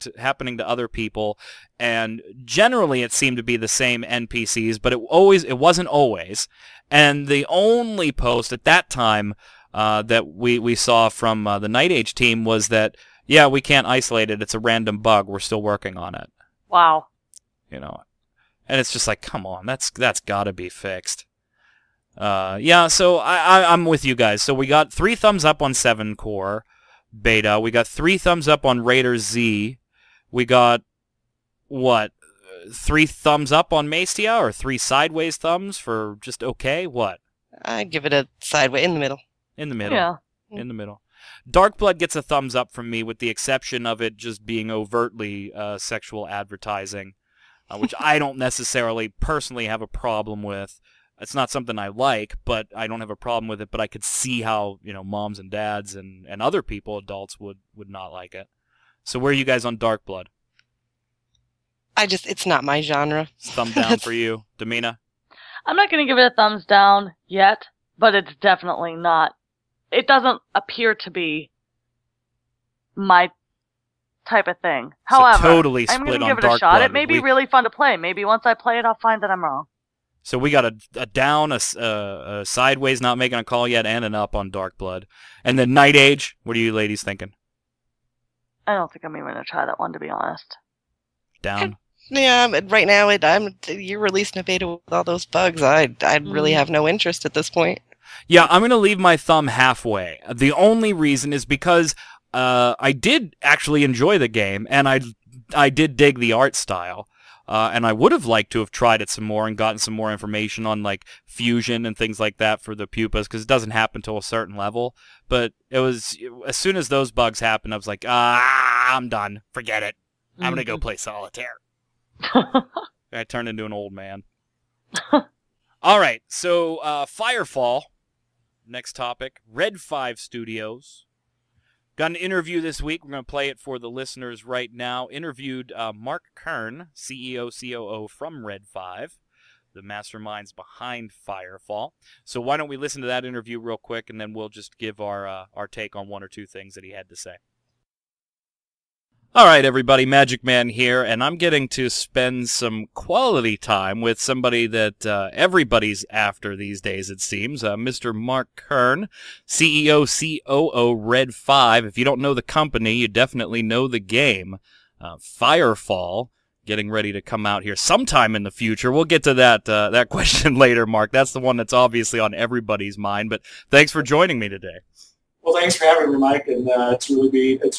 to other people, and generally it seemed to be the same NPCs, but it wasn't always. And the only post at that time that we saw from the Knight Age team was that, yeah, we can't isolate it. It's a random bug. We're still working on it. Wow. You know, and it's just like, come on, that's got to be fixed. Yeah, so I'm with you guys. So we got 3 thumbs up on Sevencore beta. We got 3 thumbs up on RaiderZ. We got, what, 3 thumbs up on Maestia, or 3 sideways thumbs for just okay? What? I'd give it a sideways, in the middle. In the middle. Yeah. In the middle. Dark Blood gets a thumbs up from me, with the exception of it just being overtly sexual advertising, which I don't necessarily personally have a problem with. It's not something I like, but I don't have a problem with it. But I could see how, you know, moms and dads and other people, adults, would not like it. So where are you guys on Dark Blood? It's not my genre. Thumb down for you, Damina? I'm not going to give it a thumbs down yet, but it's definitely not. It doesn't appear to be my type of thing. However, so totally I'm going to give it a shot. Blood. It may be really fun to play. Maybe once I play it, I'll find that I'm wrong. So we got a down, a sideways, not making a call yet, and an up on Dark Blood. And then Night Age, what are you ladies thinking? I don't think I'm even going to try that one, to be honest. Down? Yeah, right now, you're releasing a beta with all those bugs. I'd really have no interest at this point. Yeah, I'm going to leave my thumb halfway. The only reason is because I did actually enjoy the game, and I did dig the art style. And I would have liked to have tried it some more and gotten some more information on, like, fusion and things like that for the pupas, because it doesn't happen till a certain level. But it was, as soon as those bugs happened, I was like, I'm done. Forget it. I'm going to go play solitaire. I turned into an old man. All right. So, Firefall, next topic, Red Five Studios. Got an interview this week. We're going to play it for the listeners right now. Interviewed Mark Kern, CEO, COO from Red Five, the masterminds behind Firefall. So why don't we listen to that interview real quick, and then we'll just give our take on 1 or 2 things that he had to say. All right, everybody, Magic Man here, and I'm getting to spend some quality time with somebody that everybody's after these days, it seems, Mr. Mark Kern, CEO, COO, Red 5. If you don't know the company, you definitely know the game. Firefall, getting ready to come out here sometime in the future. We'll get to that question later, Mark. That's the one that's obviously on everybody's mind, but thanks for joining me today. Well, thanks for having me, Mike, and it's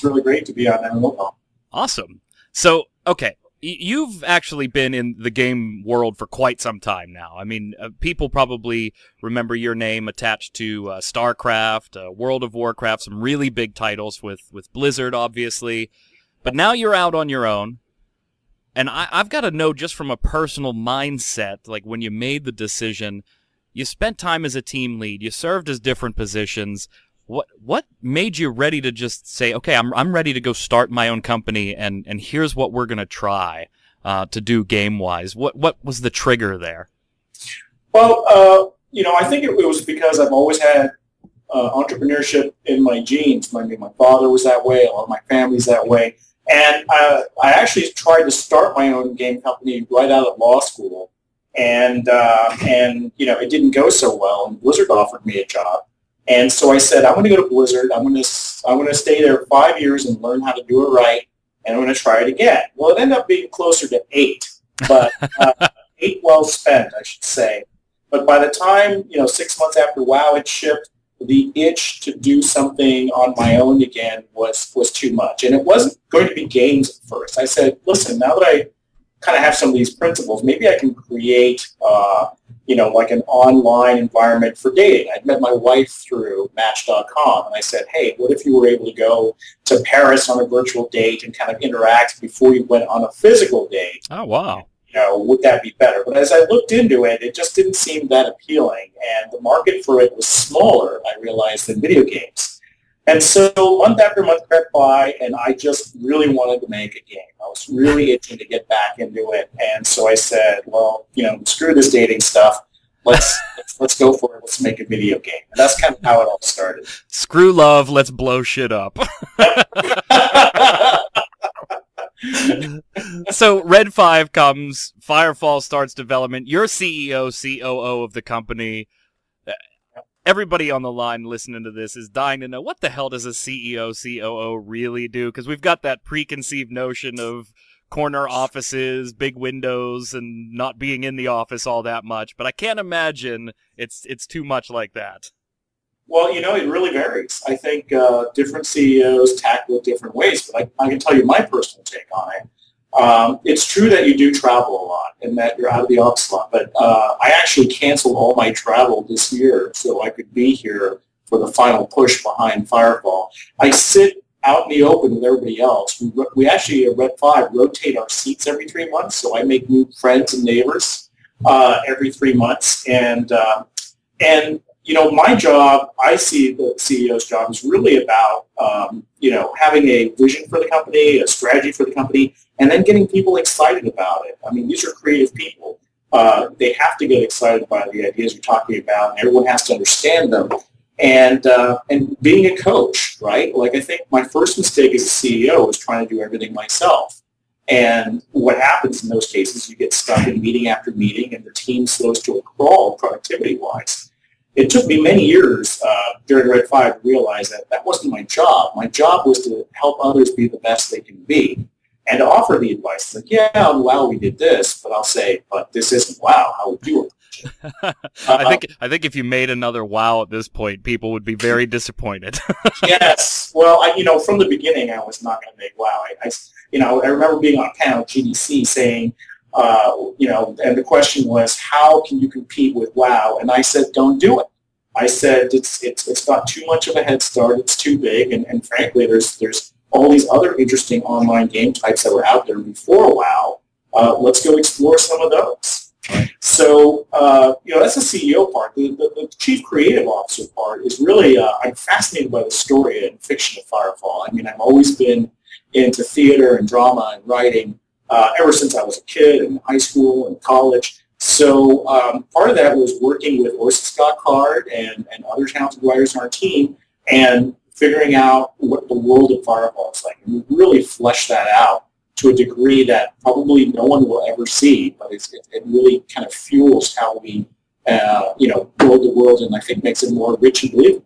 really great to be on MMObomb. Awesome. So, okay, you've actually been in the game world for quite some time now. I mean, people probably remember your name attached to StarCraft, World of Warcraft, some really big titles with Blizzard, obviously. But now you're out on your own, and I've got to know, just from a personal mindset, like when you made the decision, you spent time as a team lead, you served as different positions. What made you ready to just say, okay, I'm ready to go start my own company, and here's what we're gonna try to do game wise? What was the trigger there? Well, you know, I think it was because I've always had entrepreneurship in my genes. My father was that way. A lot of my family's that way, and I actually tried to start my own game company right out of law school, and you know, it didn't go so well. And Blizzard offered me a job. And so I said, I'm going to go to Blizzard. I'm going to stay there 5 years and learn how to do it right, and I'm going to try it again. Well, it ended up being closer to 8, but 8 well spent, I should say. But by the time, you know, 6 months after WoW had shipped, the itch to do something on my own again was too much. And it wasn't going to be games at first. I said, listen, now that I kind of have some of these principles, maybe I can create, like an online environment for dating. I'd met my wife through Match.com, and I said, hey, what if you were able to go to Paris on a virtual date and kind of interact before you went on a physical date? Oh, wow. Would that be better? But as I looked into it, it just didn't seem that appealing, and the market for it was smaller, I realized, than video games. And so month after month crept by, and I just really wanted to make a game. I was really itching to get back into it, and so I said, well, screw this dating stuff. Let's go for it. Let's make a video game. And that's kind of how it all started. Screw love. Let's blow shit up. So Red Five comes, Firefall starts development, you're CEO, COO of the company. Everybody on the line listening to this is dying to know, what the hell does a CEO, COO really do? Because we've got that preconceived notion of corner offices, big windows, and not being in the office all that much. But I can't imagine it's too much like that. Well, it really varies. I think different CEOs tackle it different ways, but I can tell you my personal take on it. It's true that you do travel a lot and that you're out of the office a lot, but I actually canceled all my travel this year so I could be here for the final push behind Firefall. I sit out in the open with everybody else. We actually at Red 5 rotate our seats every 3 months, so I make new friends and neighbors every 3 months. And my job, I see the CEO's job is really about, having a vision for the company, a strategy for the company, and then getting people excited about it. I mean, these are creative people. They have to get excited about the ideas you're talking about, and everyone has to understand them. And being a coach, right? Like, I think my first mistake as a CEO was trying to do everything myself. And what happens in those cases, you get stuck in meeting after meeting, and the team slows to a crawl productivity-wise. It took me many years during Red 5 to realize that that wasn't my job. My job was to help others be the best they can be and to offer the advice. Like, yeah, wow, we did this, but I'll say, but this isn't wow. How would you approach it? I think if you made another wow at this point, people would be very disappointed. Yes. Well, from the beginning, I was not going to make wow. I remember being on a panel at GDC saying, and the question was, how can you compete with WoW? And I said, don't do it. I said, it's got too much of a head start. It's too big. And frankly, there's all these other interesting online game types that were out there before WoW. Let's go explore some of those. So, that's the CEO part. The chief creative officer part is really, I'm fascinated by the story and fiction of Firefall. I mean, I've always been into theater and drama and writing. Ever since I was a kid in high school and college. So part of that was working with Orson Scott Card and other talented writers on our team and figuring out what the world of Firefall is like. And we really fleshed that out to a degree that probably no one will ever see, but it really kind of fuels how we, build the world and I think makes it more rich and believable.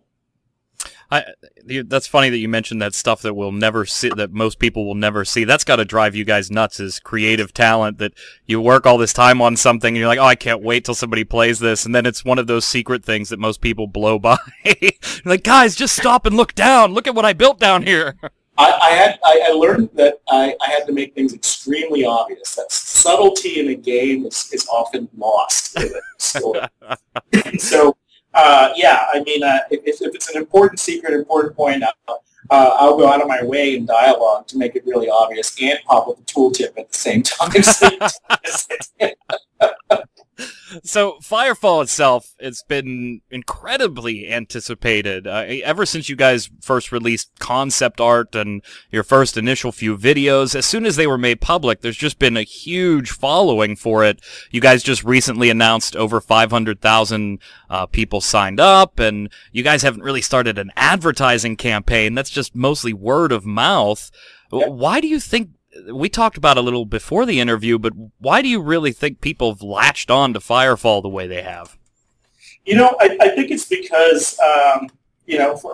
That's funny that you mentioned that stuff that we'll never see, that most people will never see. That's got to drive you guys nuts, is creative talent that you work all this time on something and you're like, oh, I can't wait till somebody plays this. And then it's one of those secret things that most people blow by. Like, guys, just stop and look down. Look at what I built down here. I learned that I had to make things extremely obvious. That subtlety in a game is often lost in the story. So. If it's an important secret, important point, I'll go out of my way in dialogue to make it really obvious and pop up a tooltip at the same time. So Firefall itself, it's been incredibly anticipated ever since you guys first released concept art and your first initial few videos. As soon as they were made public, there's just been a huge following for it. You guys just recently announced over 500,000 people signed up, and you guys haven't really started an advertising campaign. That's just mostly word of mouth. Yeah. Why do you think? We talked about a little before the interview, but why do you really think people have latched on to Firefall the way they have? I think it's because,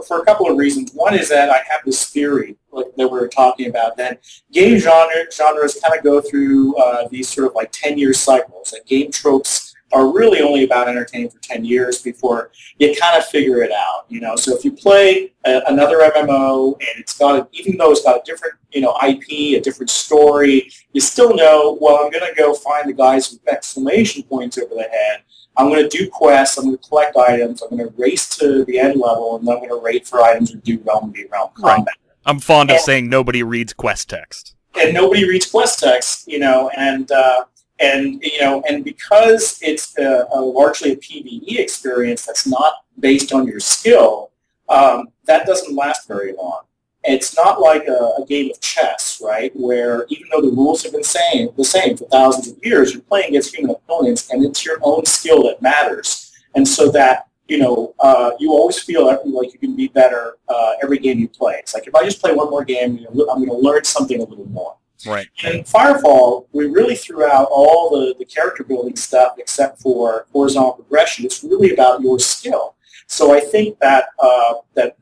for a couple of reasons. One is that I have this theory that we were talking about, that game genres kind of go through these sort of 10-year cycles, that game tropes are really only about entertaining for 10 years before you kind of figure it out, you know. So if you play another MMO and it's got, even though it's got a different, you know, IP, a different story, you still know, well, I'm going to go find the guys with exclamation points over the head. I'm going to do quests. I'm going to collect items. I'm going to race to the end level, and then I'm going to raid for items or do realm-to-realm combat. I'm fond of saying nobody reads quest text. And nobody reads quest text, you know, and because it's a largely a PvE experience that's not based on your skill, that doesn't last very long. It's not like a game of chess, right, where even though the rules have been the same for thousands of years, you're playing against human opponents, and it's your own skill that matters. And so that, you know, you always feel like you can be better every game you play. It's like, if I just play one more game, I'm going to learn something a little more. Right. In Firefall, we really threw out all the character building stuff except for horizontal progression. It's really about your skill. So I think that,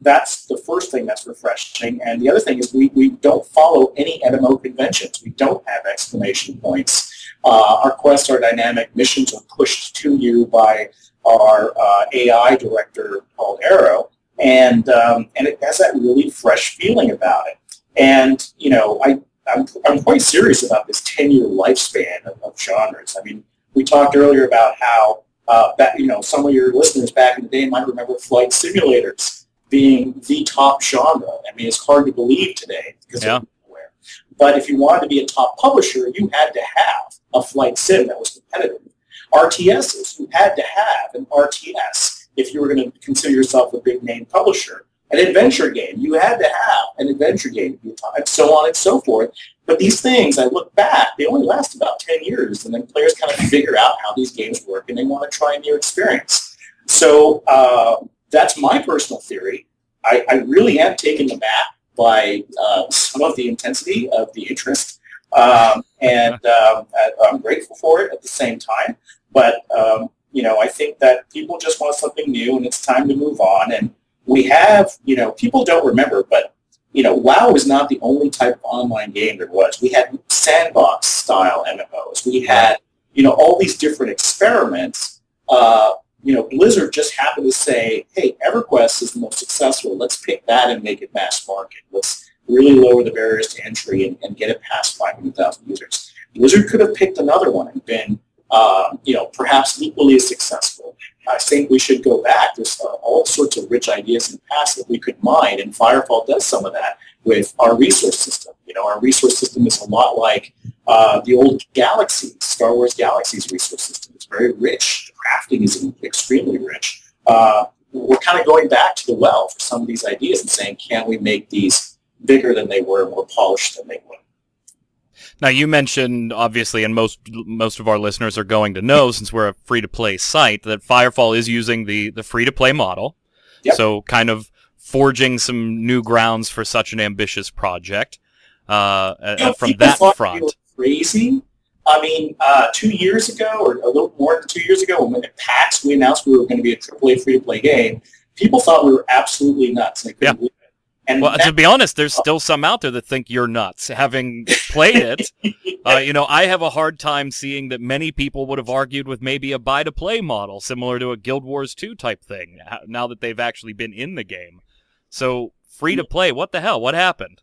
that's the first thing that's refreshing. And the other thing is we don't follow any MMO conventions. We don't have exclamation points. Our quests are dynamic. Missions are pushed to you by our AI director called Arrow. And it has that really fresh feeling about it. And, you know, I'm quite serious about this 10-year lifespan of genres. I mean, we talked earlier about how you know, some of your listeners back in the day might remember flight simulators being the top genre. I mean, it's hard to believe today because of nowhere. But if you wanted to be a top publisher, you had to have a flight sim that was competitive. RTSs, you had to have an RTS if you were going to consider yourself a big name publisher. An adventure game, you had to have an adventure game, and so on and so forth. But these things, I look back, they only last about 10 years, and then players kind of figure out how these games work, and they want to try a new experience. So that's my personal theory. I really am taken aback by some of the intensity of the interest, and I'm grateful for it at the same time. But you know, I think that people just want something new, and it's time to move on. And we have, you know, people don't remember, but, you know, WoW was not the only type of online game there was. We had sandbox-style MMOs. We had, you know, all these different experiments. You know, Blizzard just happened to say, hey, EverQuest is the most successful. Let's pick that and make it mass market. Let's really lower the barriers to entry and get it past 500,000 users. Blizzard could have picked another one and been, you know, perhaps equally as successful. I think we should go back. There's all sorts of rich ideas in the past that we could mine, and Firefall does some of that with our resource system. You know, our resource system is a lot like the old Galaxies, Star Wars Galaxies resource system. It's very rich. The crafting is extremely rich. We're kind of going back to the well for some of these ideas and saying, can we make these bigger than they were, more polished than they were? Now, you mentioned, obviously, and most of our listeners are going to know, since we're a free-to-play site, that Firefall is using the free-to-play model, so kind of forging some new grounds for such an ambitious project from that front. You were crazy. I mean, 2 years ago, or a little more than 2 years ago, when at PAX we announced we were going to be a AAA free-to-play game, people thought we were absolutely nuts. They couldn't believe it. And well, to be honest, there's still some out there that think you're nuts. Having played it, you know, I have a hard time seeing that many people would have argued with maybe a buy-to-play model, similar to a Guild Wars 2 type thing, now that they've actually been in the game. So, free-to-play, what the hell? What happened?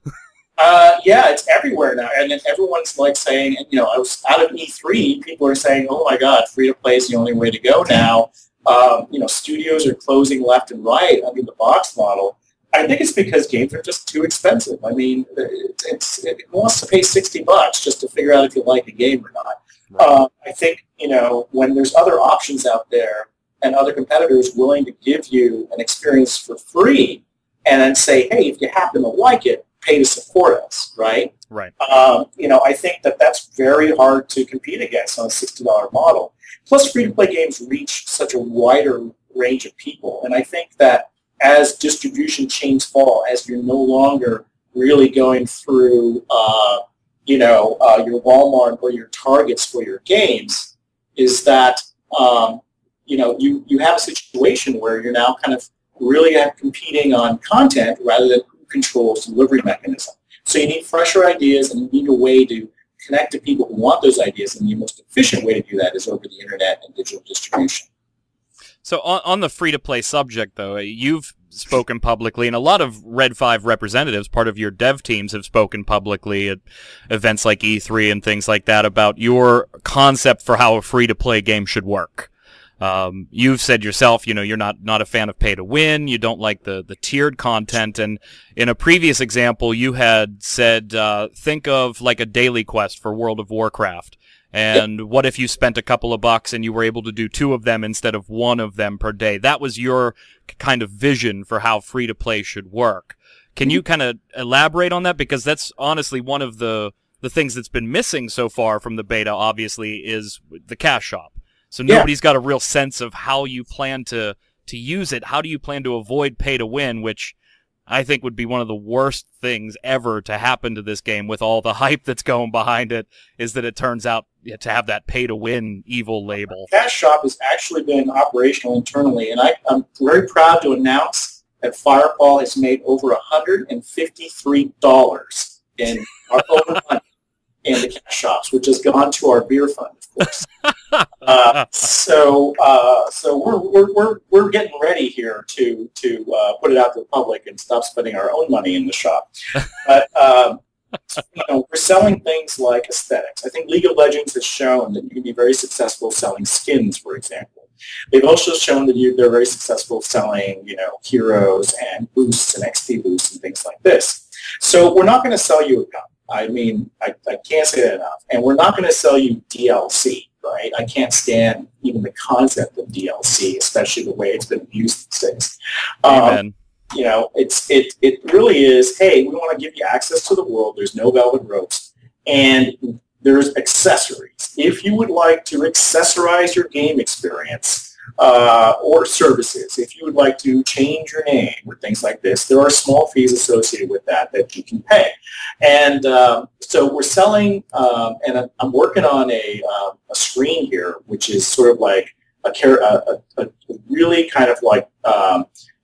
Yeah, it's everywhere now. And then everyone's, like, saying, you know, I was out of E3, people are saying, oh, my God, free-to-play is the only way to go now. You know, studios are closing left and right under the box model. I think it's because games are just too expensive. I mean, it wants to pay $60 just to figure out if you like a game or not. Right. I think, you know, when there's other options out there and other competitors willing to give you an experience for free and then say, hey, if you happen to like it, pay to support us, right? Right. You know, I think that that's very hard to compete against on a $60 model. Plus, free-to-play games reach such a wider range of people, and I think that as distribution chains fall, as you're no longer really going through, you know, your Walmart or your Targets for your games, is that, you know, you have a situation where you're now kind of really competing on content rather than who controls the delivery mechanism. So you need fresher ideas, and you need a way to connect to people who want those ideas, and the most efficient way to do that is over the internet and digital distribution. So on the free-to-play subject, though, you've spoken publicly, and a lot of Red 5 representatives, part of your dev teams, have spoken publicly at events like E3 and things like that about your concept for how a free-to-play game should work. You've said yourself, you know, you're not a fan of pay-to-win, you don't like the tiered content, and in a previous example, you had said, think of like a daily quest for World of Warcraft. And yep. What if you spent a couple of bucks and you were able to do 2 of them instead of 1 of them per day? That was your kind of vision for how free-to-play should work. Can you kind of elaborate on that? Because that's honestly one of the things that's been missing so far from the beta, obviously, is the cash shop. So nobody's got a real sense of how you plan to use it. How do you plan to avoid pay-to-win, which I think would be one of the worst things ever to happen to this game with all the hype that's going behind it, is that it turns out to have that pay-to-win evil label. Cash shop has actually been operational internally, and I'm very proud to announce that Firefall has made over $153 in our own money in the cash shops, which has gone to our beer fund, of course. So we're getting ready here to put it out to the public and stop spending our own money in the shop. But you know, we're selling things like aesthetics. I think League of Legends has shown that you can be very successful selling skins, for example. They've also shown that they're very successful selling, you know, heroes and boosts and XP boosts and things like this. So we're not going to sell you a gun. I mean, I can't say that enough. And we're not going to sell you DLC. Right? I can't stand even the concept of DLC, especially the way it's been used these days. Amen. You know, it really is, hey, we want to give you access to the world. There's no velvet ropes. And there's accessories. If you would like to accessorize your game experience or services, if you would like to change your name or things like this, there are small fees associated with that that you can pay. And so we're selling, and I'm working on a screen here, which is sort of like a really kind of like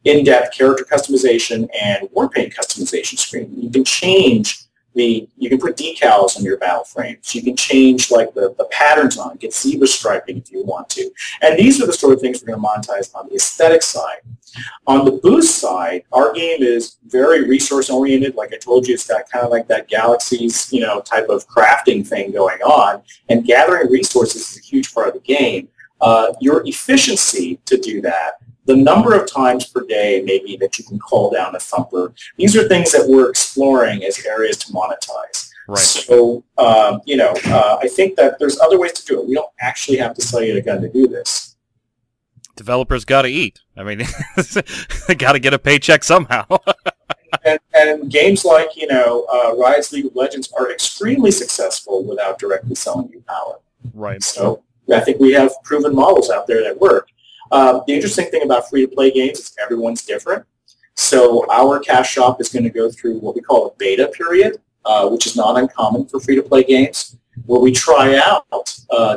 in-depth character customization and war paint customization screen. You can change you can put decals on your battle frames. You can change like the patterns on it, get zebra striping if you want to. And these are the sort of things we're going to monetize on the aesthetic side. On the boost side, our game is very resource oriented. Like I told you, it's got kind of like that Galaxies, you know, type of crafting thing going on. And gathering resources is a huge part of the game. Your efficiency to do that, the number of times per day maybe that you can call down a thumper, these are things that we're exploring as areas to monetize. Right. So, you know, I think that there's other ways to do it. We don't actually have to sell you a gun to do this. Developers got to eat. I mean, they got to get a paycheck somehow. And games like, you know, Riot's League of Legends are extremely successful without directly selling you power. Right. So I think we have proven models out there that work. The interesting thing about free-to-play games is everyone's different. So our cash shop is going to go through what we call a beta period, which is not uncommon for free-to-play games, where we try out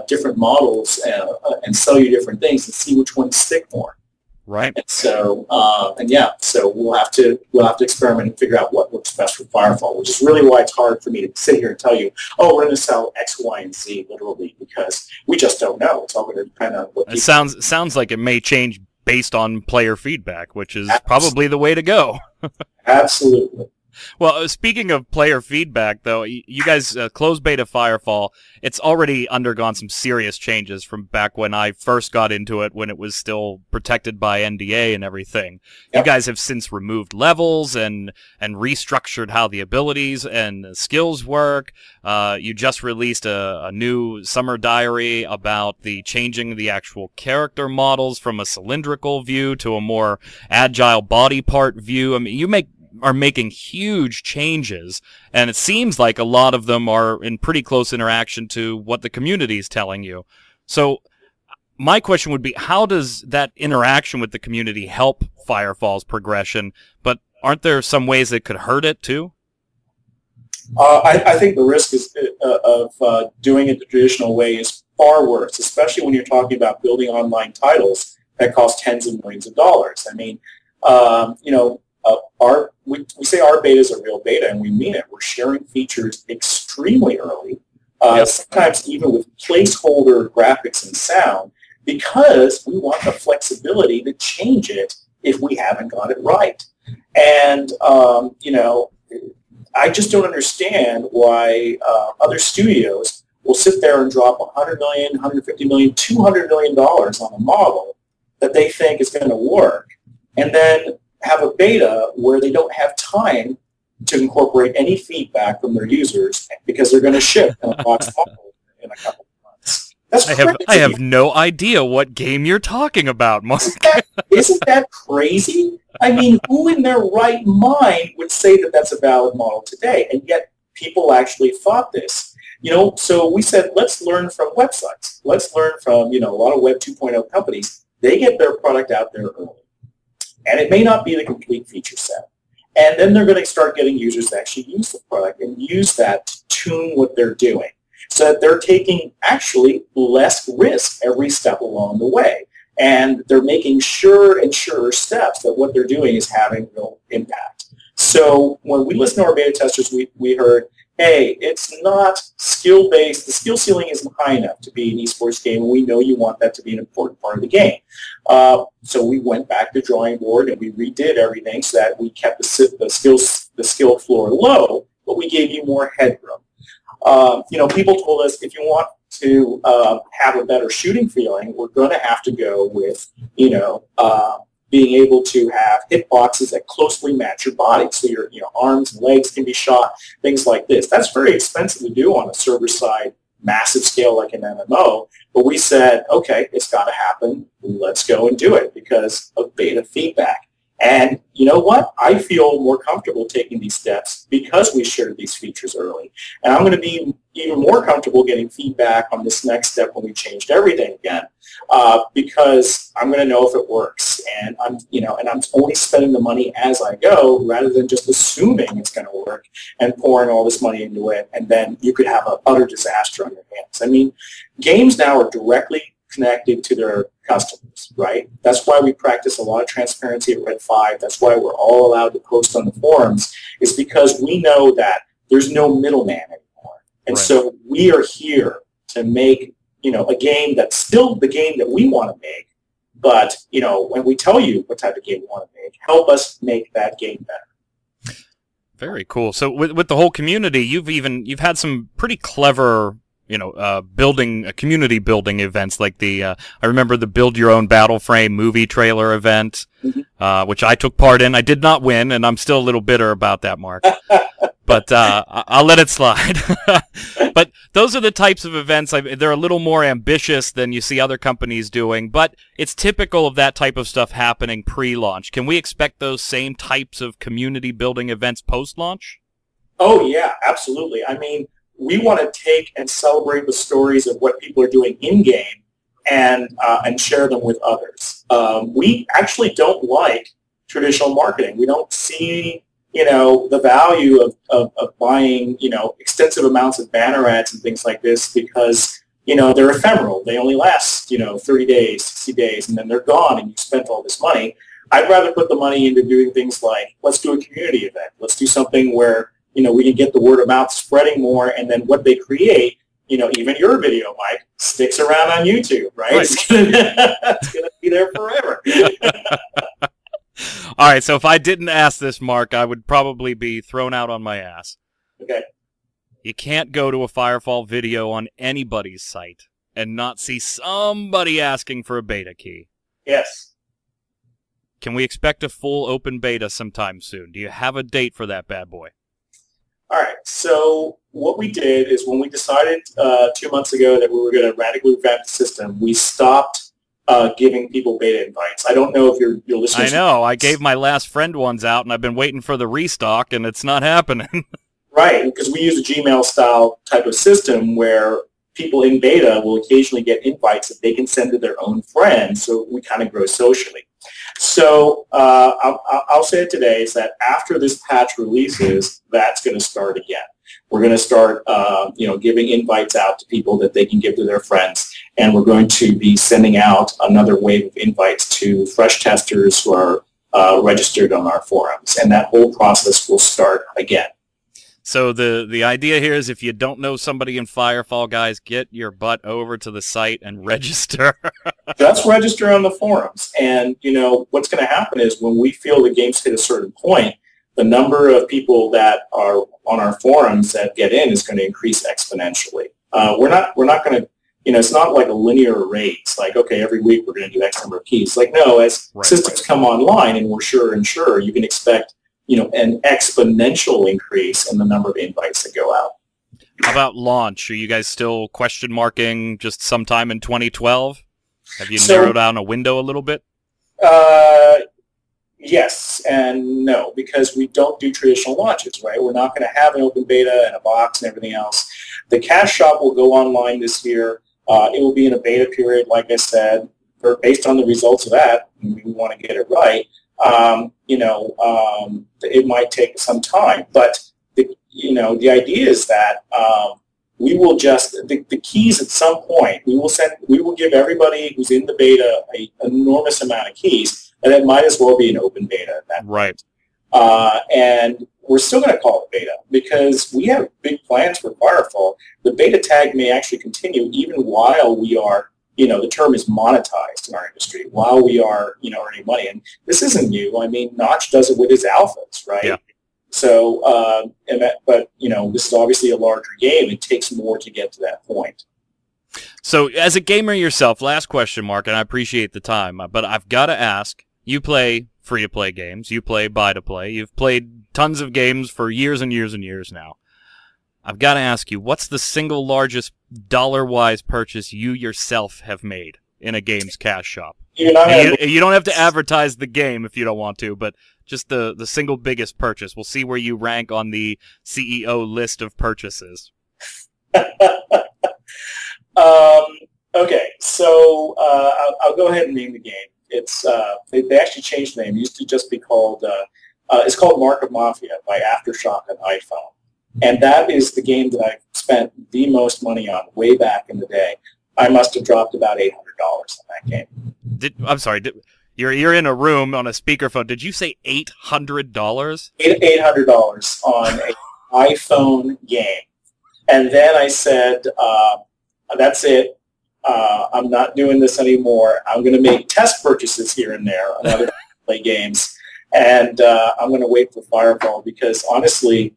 different models and sell you different things and see which ones stick more. Right. And so, so we'll have to experiment and figure out what works best for Firefall, which is really why it's hard for me to sit here and tell you, oh, we're going to sell X, Y, and Z, literally, because we just don't know. It's all going to depend on what. It sounds like it may change based on player feedback, which is probably the way to go. Absolutely. Well, speaking of player feedback, though, you guys closed beta Firefall. It's already undergone some serious changes from back when I first got into it, when it was still protected by NDA and everything. Yep. You guys have since removed levels and restructured how the abilities and the skills work. You just released a new summer diary about the changing the actual character models from a cylindrical view to a more agile body part view. I mean, you are making huge changes, and it seems like a lot of them are in pretty close interaction to what the community is telling you. So my question would be, how does that interaction with the community help Firefall's progression, but aren't there some ways that could hurt it too? I think the risk is, of doing it the traditional way is far worse, especially when you're talking about building online titles that cost tens of millions of dollars. I mean, you know, we say our beta is a real beta, and we mean it. We're sharing features extremely early. sometimes even with placeholder graphics and sound, because we want the flexibility to change it if we haven't got it right. And, you know, I just don't understand why other studios will sit there and drop $100 million, $150 million, $200 million on a model that they think is going to work, and then have a beta where they don't have time to incorporate any feedback from their users because they're going to ship in a box model in a couple of months. That's crazy. I have no idea what game you're talking about, Mark. Isn't that crazy? I mean, who in their right mind would say that that's a valid model today? And yet people actually thought this. You know, so we said, let's learn from websites. Let's learn from, you know, a lot of Web 2.0 companies. They get their product out there early. And it may not be the complete feature set. And then they're going to start getting users to actually use the product and use that to tune what they're doing, so that they're taking actually less risk every step along the way. And they're making sure and surer steps that what they're doing is having real impact. So when we listen to our beta testers, we heard, hey, it's not skill-based. The skill ceiling isn't high enough to be an esports game, and we know you want that to be an important part of the game. So we went back to drawing board, and we redid everything so that we kept the skill floor low, but we gave you more headroom. You know, people told us, if you want to have a better shooting feeling, we're going to have to go with, you know, being able to have hitboxes that closely match your body, so your arms and legs can be shot, things like this. That's very expensive to do on a server-side, massive scale like an MMO, but we said, okay, it's got to happen. Let's go and do it because of beta feedback. And you know what? I feel more comfortable taking these steps because we shared these features early. And I'm going to be even more comfortable getting feedback on this next step when we changed everything again, because I'm going to know if it works. And I'm only spending the money as I go rather than just assuming it's going to work and pouring all this money into it. And then you could have an utter disaster on your hands. I mean, games now are directly connected to their customers, right? That's why we practice a lot of transparency at Red 5. That's why we're all allowed to post on the forums, is because we know that there's no middleman anymore. And so we are here to make, you know, a game that's still the game that we want to make, but, you know, when we tell you what type of game we want to make, help us make that game better. Very cool. So with the whole community, you've had some pretty clever, you know, building community building events, like the I remember the Build Your Own Battleframe movie trailer event, which I took part in. I did not win, and I'm still a little bitter about that, Mark. But I'll let it slide. But those are the types of events. They're a little more ambitious than you see other companies doing, but it's typical of that type of stuff happening pre-launch. Can we expect those same types of community building events post-launch? Oh, yeah, absolutely. I mean, we want to take and celebrate the stories of what people are doing in-game and share them with others. We actually don't like traditional marketing. We don't see, you know, the value of buying, you know, extensive amounts of banner ads and things like this because, you know, they're ephemeral. They only last, you know, 30 days, 60 days, and then they're gone and you spent all this money. I'd rather put the money into doing things like, let's do a community event. Let's do something where, you know, we can get the word of mouth spreading more, and then what they create, you know, even your video, Mike, sticks around on YouTube, right? It's going to be there forever. All right, so if I didn't ask this, Mark, I would probably be thrown out on my ass. Okay. You can't go to a Firefall video on anybody's site and not see somebody asking for a beta key. Yes. Can we expect a full open beta sometime soon? Do you have a date for that bad boy? All right, so what we did is when we decided 2 months ago that we were going to radically revamp the system, we stopped giving people beta invites. I don't know if you're listening. I know. I gave my last friend ones out, and I've been waiting for the restock, and it's not happening. Right, because we use a Gmail-style type of system where people in beta will occasionally get invites that they can send to their own friends, so we kind of grow socially. So I'll say it today is that after this patch releases, that's going to start again. We're going to start, you know, giving invites out to people that they can give to their friends, and we're going to be sending out another wave of invites to fresh testers who are registered on our forums, and that whole process will start again. So the idea here is if you don't know somebody in Firefall, guys, get your butt over to the site and register. Just register on the forums. And, you know, what's going to happen is when we feel the game's hit a certain point, the number of people that are on our forums that get in is going to increase exponentially. We're not going to, you know, it's not like a linear rate. It's like, okay, every week we're going to do X number of keys. Like, no, as systems come online and we're sure, you can expect, you know, an exponential increase in the number of invites that go out. How about launch? Are you guys still question marking just sometime in 2012? Have you narrowed down a window a little bit? Yes and no, because we don't do traditional launches, right? We're not going to have an open beta and a box and everything else. The cash shop will go online this year. It will be in a beta period, like I said, or based on the results of that, we want to get it right. It might take some time, but the idea is that we will just the keys at some point. We will give everybody who's in the beta an enormous amount of keys, and it might as well be an open beta at that point. Right. And we're still going to call it beta because we have big plans for Firefall. The beta tag may actually continue even while we are. You know, the term is monetized in our industry while we are, you know, earning money. And this isn't new. I mean, Notch does it with his alphas, right? Yeah. So, but, you know, this is obviously a larger game. It takes more to get to that point. So, as a gamer yourself, last question, Mark, and I appreciate the time, but I've got to ask, you play free-to-play games. You play buy-to-play. You've played tons of games for years and years and years now. I've got to ask you, what's the single largest dollar-wise purchase you yourself have made in a game's cash shop? You don't have to advertise the game if you don't want to, but just the single biggest purchase. We'll see where you rank on the CEO list of purchases. Okay, so I'll go ahead and name the game. It's they actually changed the name. It used to just be called it's called Mark of Mafia by Aftershock on iPhone. And that is the game that I spent the most money on way back in the day. I must have dropped about $800 on that game. I'm sorry. You're in a room on a speakerphone. Did you say $800? $800 on an iPhone game. And then I said, that's it. I'm not doing this anymore. I'm going to make test purchases here and there on other play games. And I'm going to wait for Firefall because, honestly,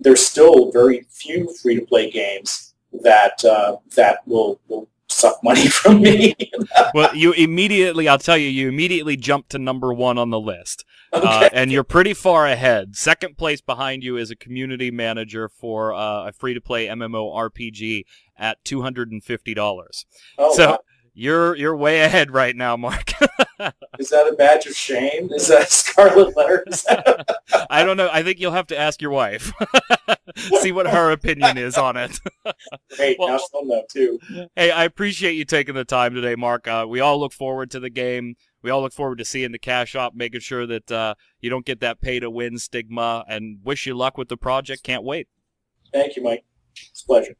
there's still very few free-to-play games that will suck money from me. Well, you immediately jump to #1 on the list, okay. And you're pretty far ahead. Second place behind you is a community manager for a free-to-play MMORPG at $250. Oh, so wow. You're way ahead right now, Mark. Is that a badge of shame? Is that scarlet letters? I don't know. I think you'll have to ask your wife. See what her opinion is on it. Hey, well, now she'll know too. Hey, I appreciate you taking the time today, Mark. We all look forward to the game. We all look forward to seeing the cash shop, making sure that you don't get that pay-to-win stigma, and wish you luck with the project. Can't wait. Thank you, Mike. It's a pleasure.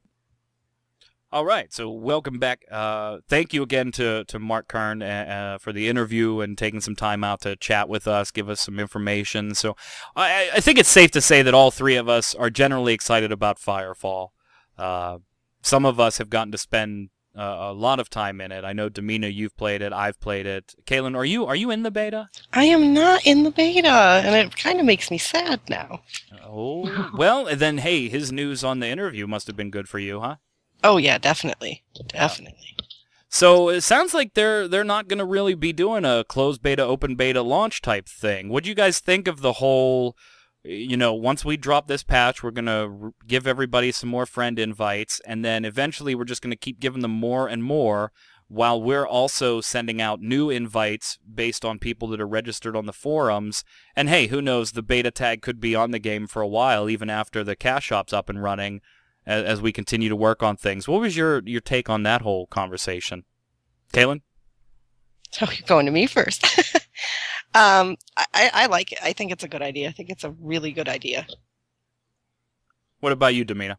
All right, so welcome back. Thank you again to Mark Kern for the interview and taking some time out to chat with us, give us some information. So I think it's safe to say that all three of us are generally excited about Firefall. Some of us have gotten to spend a lot of time in it. I know, Damina, you've played it. I've played it. Kalen, are you in the beta? I am not in the beta, and it kind of makes me sad now. Oh, well, then, hey, his news on the interview must have been good for you, huh? Oh yeah, definitely, definitely. So it sounds like they're not going to really be doing a closed beta, open beta launch type thing. What do you guys think of the whole, you know, once we drop this patch, we're going to give everybody some more friend invites, and then eventually we're just going to keep giving them more and more, while we're also sending out new invites based on people that are registered on the forums. And hey, who knows? The beta tag could be on the game for a while, even after the cash shop's up and running. As we continue to work on things. What was your take on that whole conversation? Kalen? Oh, you're going to me first. I like it. I think it's a good idea. I think it's a really good idea. What about you, Damina?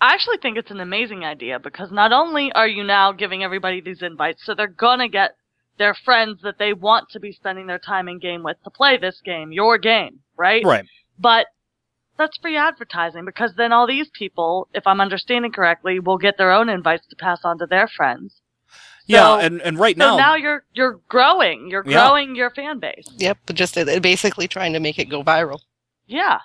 I actually think it's an amazing idea because not only are you now giving everybody these invites, so they're going to get their friends that they want to be spending their time in game with to play this game, your game, right? Right. But That's free advertising, because then all these people, if I'm understanding correctly, will get their own invites to pass on to their friends. Yeah, so, and right now... So now you're growing. You're growing your fan base. Yep, just basically trying to make it go viral. Yeah.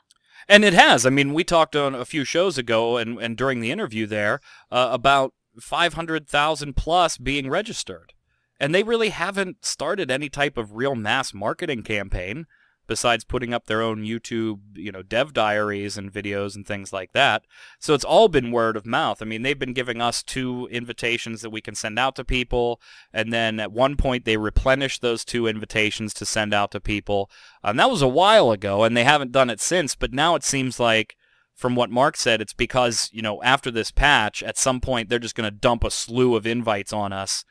And it has. I mean, we talked on a few shows ago and during the interview there about 500,000 plus being registered. And they really haven't started any type of real mass marketing campaign besides putting up their own YouTube, you know, dev diaries and videos and things like that. So it's all been word of mouth. I mean, they've been giving us 2 invitations that we can send out to people, and then at one point they replenished those 2 invitations to send out to people. And that was a while ago, and they haven't done it since, but now it seems like, from what Mark said, it's because, you know, after this patch, at some point they're just going to dump a slew of invites on us.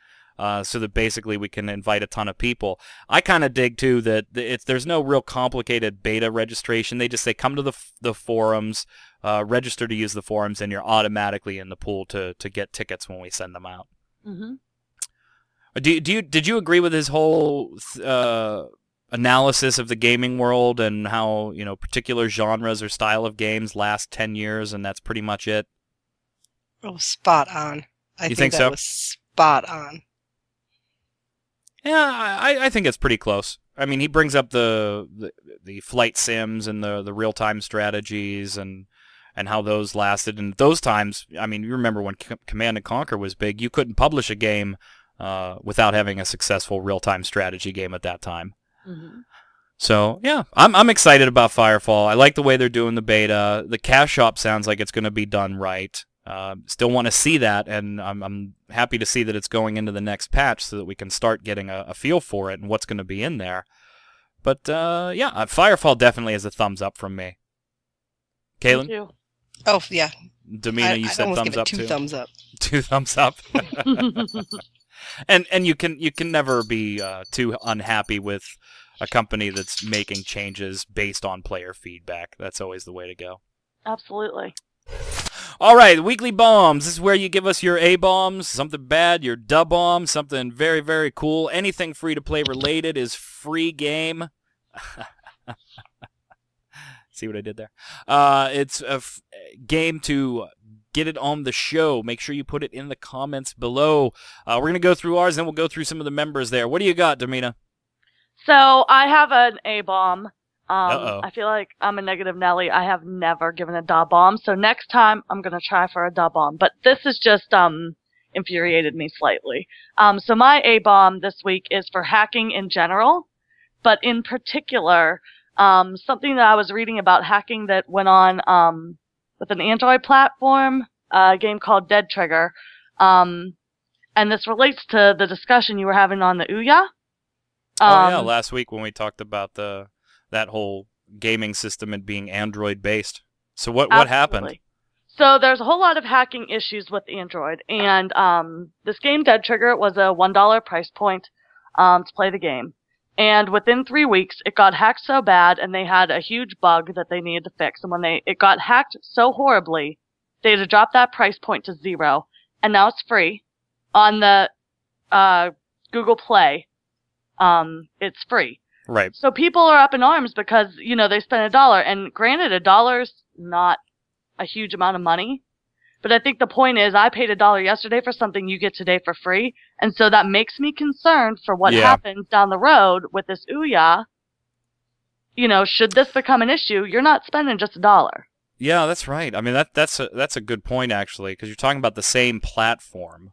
So that basically we can invite a ton of people. I kind of dig, too, that there's no real complicated beta registration. They just say, come to the forums, register to use the forums, and you're automatically in the pool to get tickets when we send them out. Mm-hmm. Did you agree with his whole analysis of the gaming world and how, you know, particular genres or style of games last 10 years, and that's pretty much it? Oh, spot on. I think that was spot on. Yeah, I think it's pretty close. I mean, he brings up the flight sims and the real-time strategies and how those lasted. And those times, I mean, you remember when Command & Conquer was big, you couldn't publish a game without having a successful real-time strategy game at that time. Mm-hmm. So, yeah, I'm excited about Firefall. I like the way they're doing the beta. The cash shop sounds like it's going to be done right. Still want to see that, and I'm happy to see that it's going into the next patch so that we can start getting a feel for it and what's going to be in there. But, yeah, Firefall definitely is a thumbs up from me. Kalen? Oh, yeah. Damina, you said thumbs up, too. Two thumbs up. 2 thumbs up. And you can never be too unhappy with a company that's making changes based on player feedback. That's always the way to go. Absolutely. All right, weekly bombs. This is where you give us your A-bombs, something bad, your D-bomb, something very, very cool. Anything free-to-play related is free game. See what I did there? It's a game to get it on the show. Make sure you put it in the comments below. We're going to go through ours, and then we'll go through some of the members there. What do you got, Damina? So I have an A-bomb. I feel like I'm a negative Nelly. I have never given a da bomb, so next time I'm gonna try for a da bomb. But this has just infuriated me slightly. So my A bomb this week is for hacking in general, but in particular, something that I was reading about hacking that went on with an Android platform, a game called Dead Trigger, and this relates to the discussion you were having on the Ouya. Oh yeah, last week when we talked about that whole gaming system and being Android-based. So what happened? So there's a whole lot of hacking issues with Android, and this game, Dead Trigger, was a $1 price point to play the game. And within 3 weeks, it got hacked so bad, and they had a huge bug that they needed to fix. And when it got hacked so horribly, they had to drop that price point to 0, and now it's free. On the Google Play, it's free. Right. So people are up in arms because, you know, they spent $1, and granted, $1's not a huge amount of money, but I think the point is I paid $1 yesterday for something you get today for free, and so that makes me concerned for what happens down the road with this Ouya. You know, should this become an issue, you're not spending just $1. Yeah, that's right. I mean, that's a good point, actually, because you're talking about the same platform.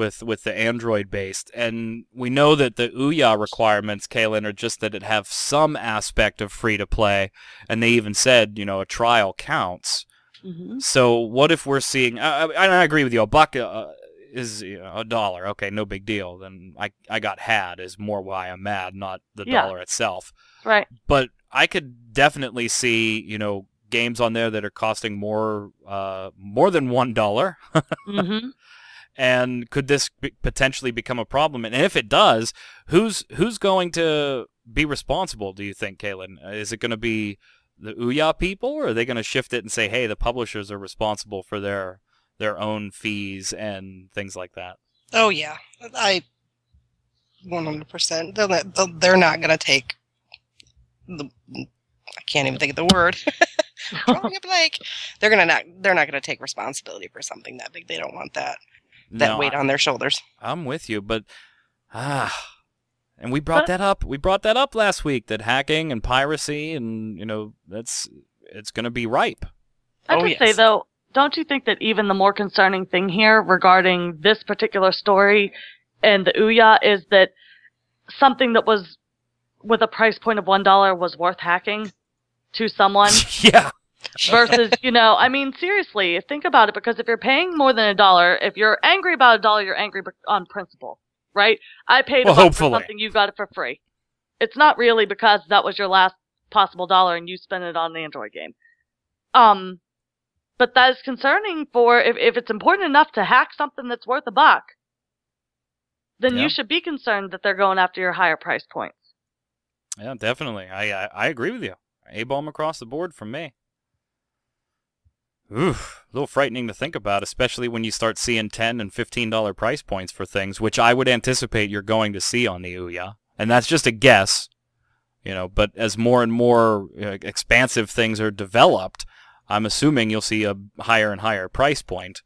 With the Android-based, and we know that the Ouya requirements, Kalen, are just that it have some aspect of free-to-play, and they even said, you know, a trial counts. Mm-hmm. So what if we're seeing... I agree with you. A buck is, you know, $1. Okay, no big deal. Then I got had is more why I'm mad, not the dollar itself. Right. But I could definitely see, you know, games on there that are costing more than $1. Mm-hmm. And could this potentially become a problem? And if it does, who's going to be responsible, do you think, Kalen? Is it going to be the Ouya people, or are they going to shift it and say, hey, the publishers are responsible for their own fees and things like that? Oh, yeah. 100%. They're not going to take the... I can't even think of the word. drawing a blank. They're not going to take responsibility for something that big. They don't want that weight on their shoulders. I'm with you, but and we brought that up. We brought that up last week, that hacking and piracy and, you know, it's going to be ripe. I would say, though, don't you think that even the more concerning thing here regarding this particular story and the Ouya is that something that was with a price point of $1 was worth hacking to someone? Yeah. Versus, you know, I mean, seriously, think about it, because if you're paying more than $1, if you're angry about $1, you're angry on principle, right? I paid $1 for something, you got it for free. It's not really because that was your last possible dollar and you spent it on an Android game. But that is concerning for, if it's important enough to hack something that's worth $1, then you should be concerned that they're going after your higher price points. Yeah, definitely. I agree with you. A-bomb across the board from me. Oof, a little frightening to think about, especially when you start seeing $10 and $15 price points for things, which I would anticipate you're going to see on the Ouya. And that's just a guess, you know, but as more and more expansive things are developed, I'm assuming you'll see a higher and higher price point.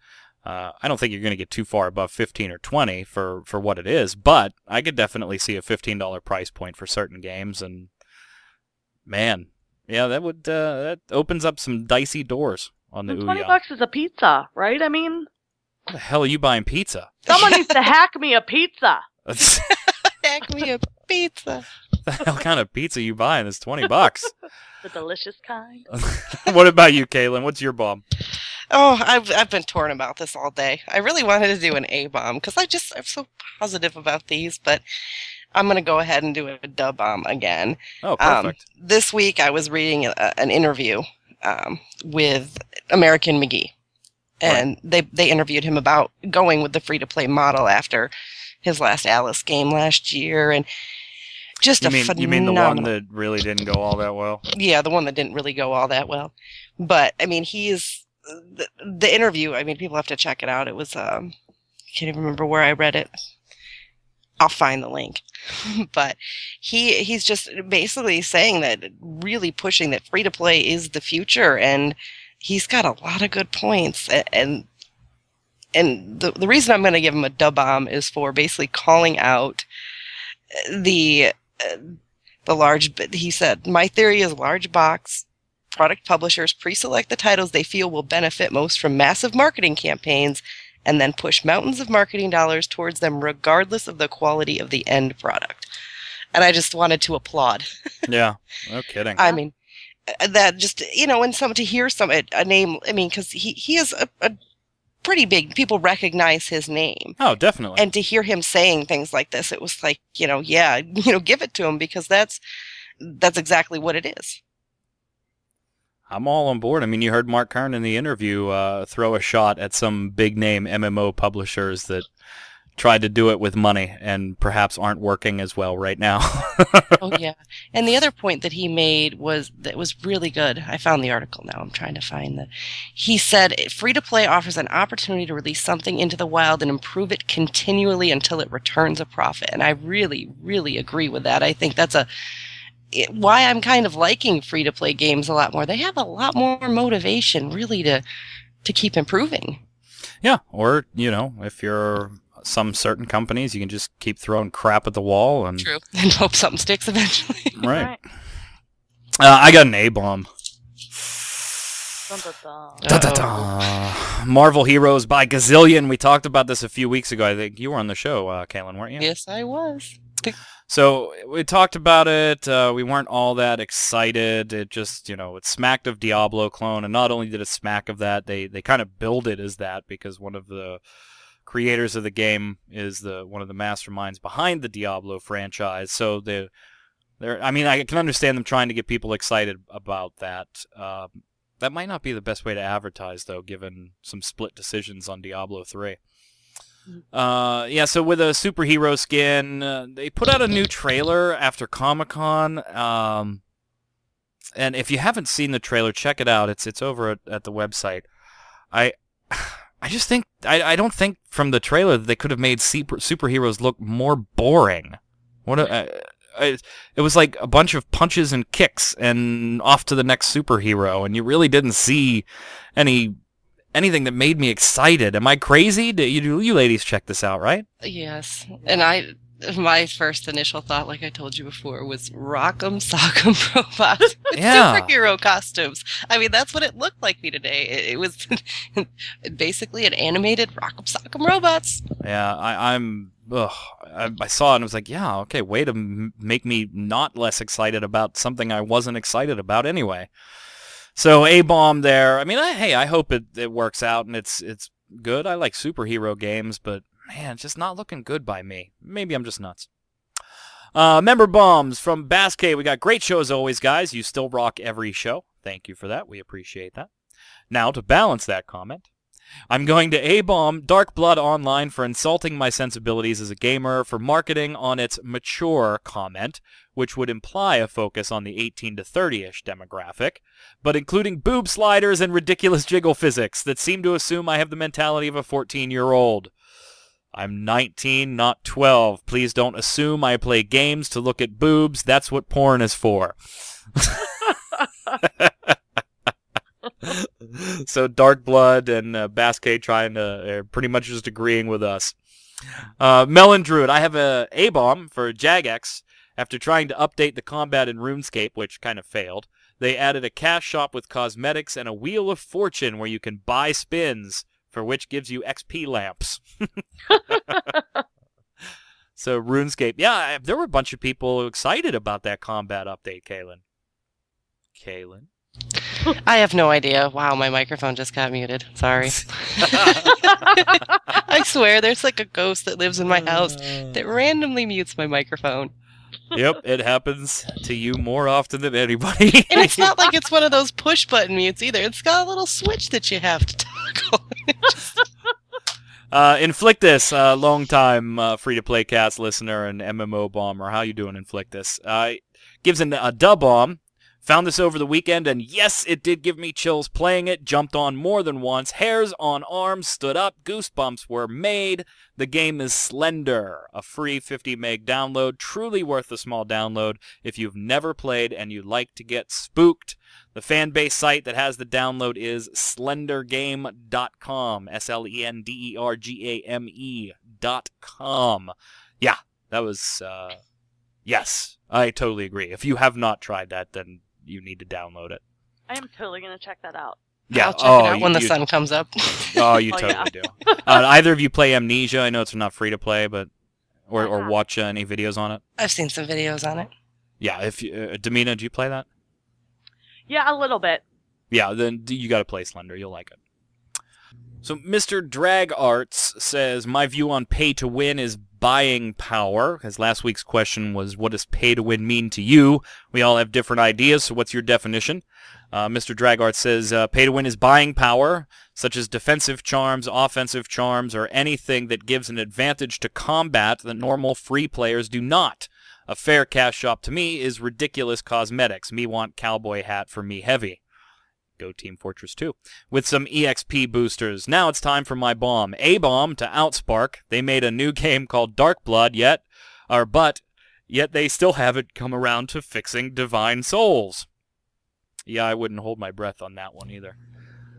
I don't think you're going to get too far above 15 or 20 for what it is, but I could definitely see a $15 price point for certain games, and man, yeah, that would that opens up some dicey doors on the Ouya. 20 bucks is a pizza, right? I mean, what the hell are you buying pizza? Someone needs to hack me a pizza. Hack me a pizza. What the hell kind of pizza are you buying? It's 20 bucks. The delicious kind. What about you, Kalen? What's your bomb? Oh, I've been torn about this all day. I really wanted to do an A-bomb because I'm so positive about these, but I'm going to go ahead and do a D-bomb again. Oh, perfect. This week I was reading an interview with American McGee, and they interviewed him about going with the free-to-play model after his last Alice game last year, and just you mean the one that really didn't go all that well? Yeah, the one that didn't really go all that well. But, I mean, the interview, I mean, people have to check it out. It was, I can't even remember where I read it. I'll find the link. But he's just basically saying that, really pushing that free-to-play is the future, and he's got a lot of good points. And the reason I'm going to give him a D-bomb is for basically calling out the large, he said, "My theory is large box product publishers pre-select the titles they feel will benefit most from massive marketing campaigns and then push mountains of marketing dollars towards them regardless of the quality of the end product." And I just wanted to applaud. Yeah, no kidding. I mean, that just, you know, and to hear a name, I mean, because he is a pretty big, people recognize his name. Oh, definitely. And to hear him saying things like this, it was like, you know, yeah, you know, give it to him, because that's exactly what it is. I'm all on board. I mean, you heard Mark Kern in the interview throw a shot at some big-name MMO publishers that tried to do it with money and perhaps aren't working as well right now. Oh, yeah. And the other point that he made was really good. I found the article now. I'm trying to find that. He said, "Free-to-play offers an opportunity to release something into the wild and improve it continually until it returns a profit." And I really, really agree with that. I think that's why I'm kind of liking free-to-play games a lot more. They have a lot more motivation, really, to keep improving. Yeah, or, you know, if you're some certain companies, you can just keep throwing crap at the wall and and hope something sticks eventually. Right. I got an A-bomb. Marvel Heroes by Gazillion. We talked about this a few weeks ago. I think you were on the show, Kalen, weren't you? Yes, I was. So we talked about it. We weren't all that excited. It just, you know, it smacked of Diablo clone, and not only did it smack of that, they kind of billed it as that because one of the creators of the game is one of the masterminds behind the Diablo franchise. So I mean, I can understand them trying to get people excited about that. That might not be the best way to advertise, though, given some split decisions on Diablo 3. Yeah, so with a superhero skin, they put out a new trailer after Comic-Con, and if you haven't seen the trailer, check it out. It's over at the website. I just think, I don't think from the trailer that they could have made superheroes look more boring. What it was like a bunch of punches and kicks and off to the next superhero, and you really didn't see anything that made me excited. Am I crazy? You ladies check this out, right? Yes, and my first initial thought, like I told you before, was Rock'em Sock'em Robots with superhero costumes. I mean, that's what it looked like to me today. It was basically an animated Rock'em Sock'em Robots. Yeah, I saw it and was like, yeah, okay, way to make me not less excited about something I wasn't excited about anyway. So A-bomb there. I mean, hey, I hope it works out and it's good. I like superhero games, but man, just not looking good by me. Maybe I'm just nuts. Member bombs from Basque. We got great show as always, guys. You still rock every show. Thank you for that. We appreciate that. Now, to balance that comment, I'm going to A-bomb Dark Blood Online for insulting my sensibilities as a gamer, for marketing on its mature comment, which would imply a focus on the 18 to 30-ish demographic, but including boob sliders and ridiculous jiggle physics that seem to assume I have the mentality of a 14-year-old. I'm 19, not 12. Please don't assume I play games to look at boobs. That's what porn is for. So Dark Blood and Basque trying to pretty much just agreeing with us. Melon Druid, I have a A-bomb for Jagex. After trying to update the combat in RuneScape, which kind of failed, they added a cash shop with cosmetics and a Wheel of Fortune where you can buy spins, for which gives you XP lamps. So RuneScape, yeah, there were a bunch of people excited about that combat update, Kalen. Kalen? I have no idea. Wow, my microphone just got muted. Sorry. I swear, there's like a ghost that lives in my house that randomly mutes my microphone. Yep, it happens to you more often than anybody. And it's not like it's one of those push-button mutes either. It's got a little switch that you have to toggle. Inflictus, long-time free-to-play cast listener and MMO bomber. How you doing, Inflictus? Gives a dub-bomb. Found this over the weekend, and yes, it did give me chills playing it. Jumped on more than once. Hairs on arms stood up. Goosebumps were made. The game is Slender, a free 50 meg download. Truly worth the small download if you've never played and you like to get spooked. The fan-based site that has the download is slendergame.com. SLENDERGAME.com. Yeah, that was... yes, I totally agree. If you have not tried that, then... you need to download it. I am totally going to check that out. Yeah, I'll check it out when the sun comes up. Oh, you totally do. Either of you play Amnesia? I know it's not free to play, but or watch any videos on it. I've seen some videos on it. Yeah, if you, Damina, do you play that? Yeah, a little bit. Yeah, then you got to play Slender. You'll like it. So Mr. Drag Arts says, my view on pay to win is buying power, because last week's question was, what does pay to win mean to you? We all have different ideas, so what's your definition? Mr. Drag Arts says, pay to win is buying power, such as defensive charms, offensive charms, or anything that gives an advantage to combat that normal free players do not. A fair cash shop to me is ridiculous cosmetics. Me want cowboy hat for me heavy. Go Team Fortress 2, with some EXP boosters. Now it's time for my bomb. A-bomb to Outspark. They made a new game called Dark Blood, but yet they still haven't come around to fixing Divine Souls. Yeah, I wouldn't hold my breath on that one either.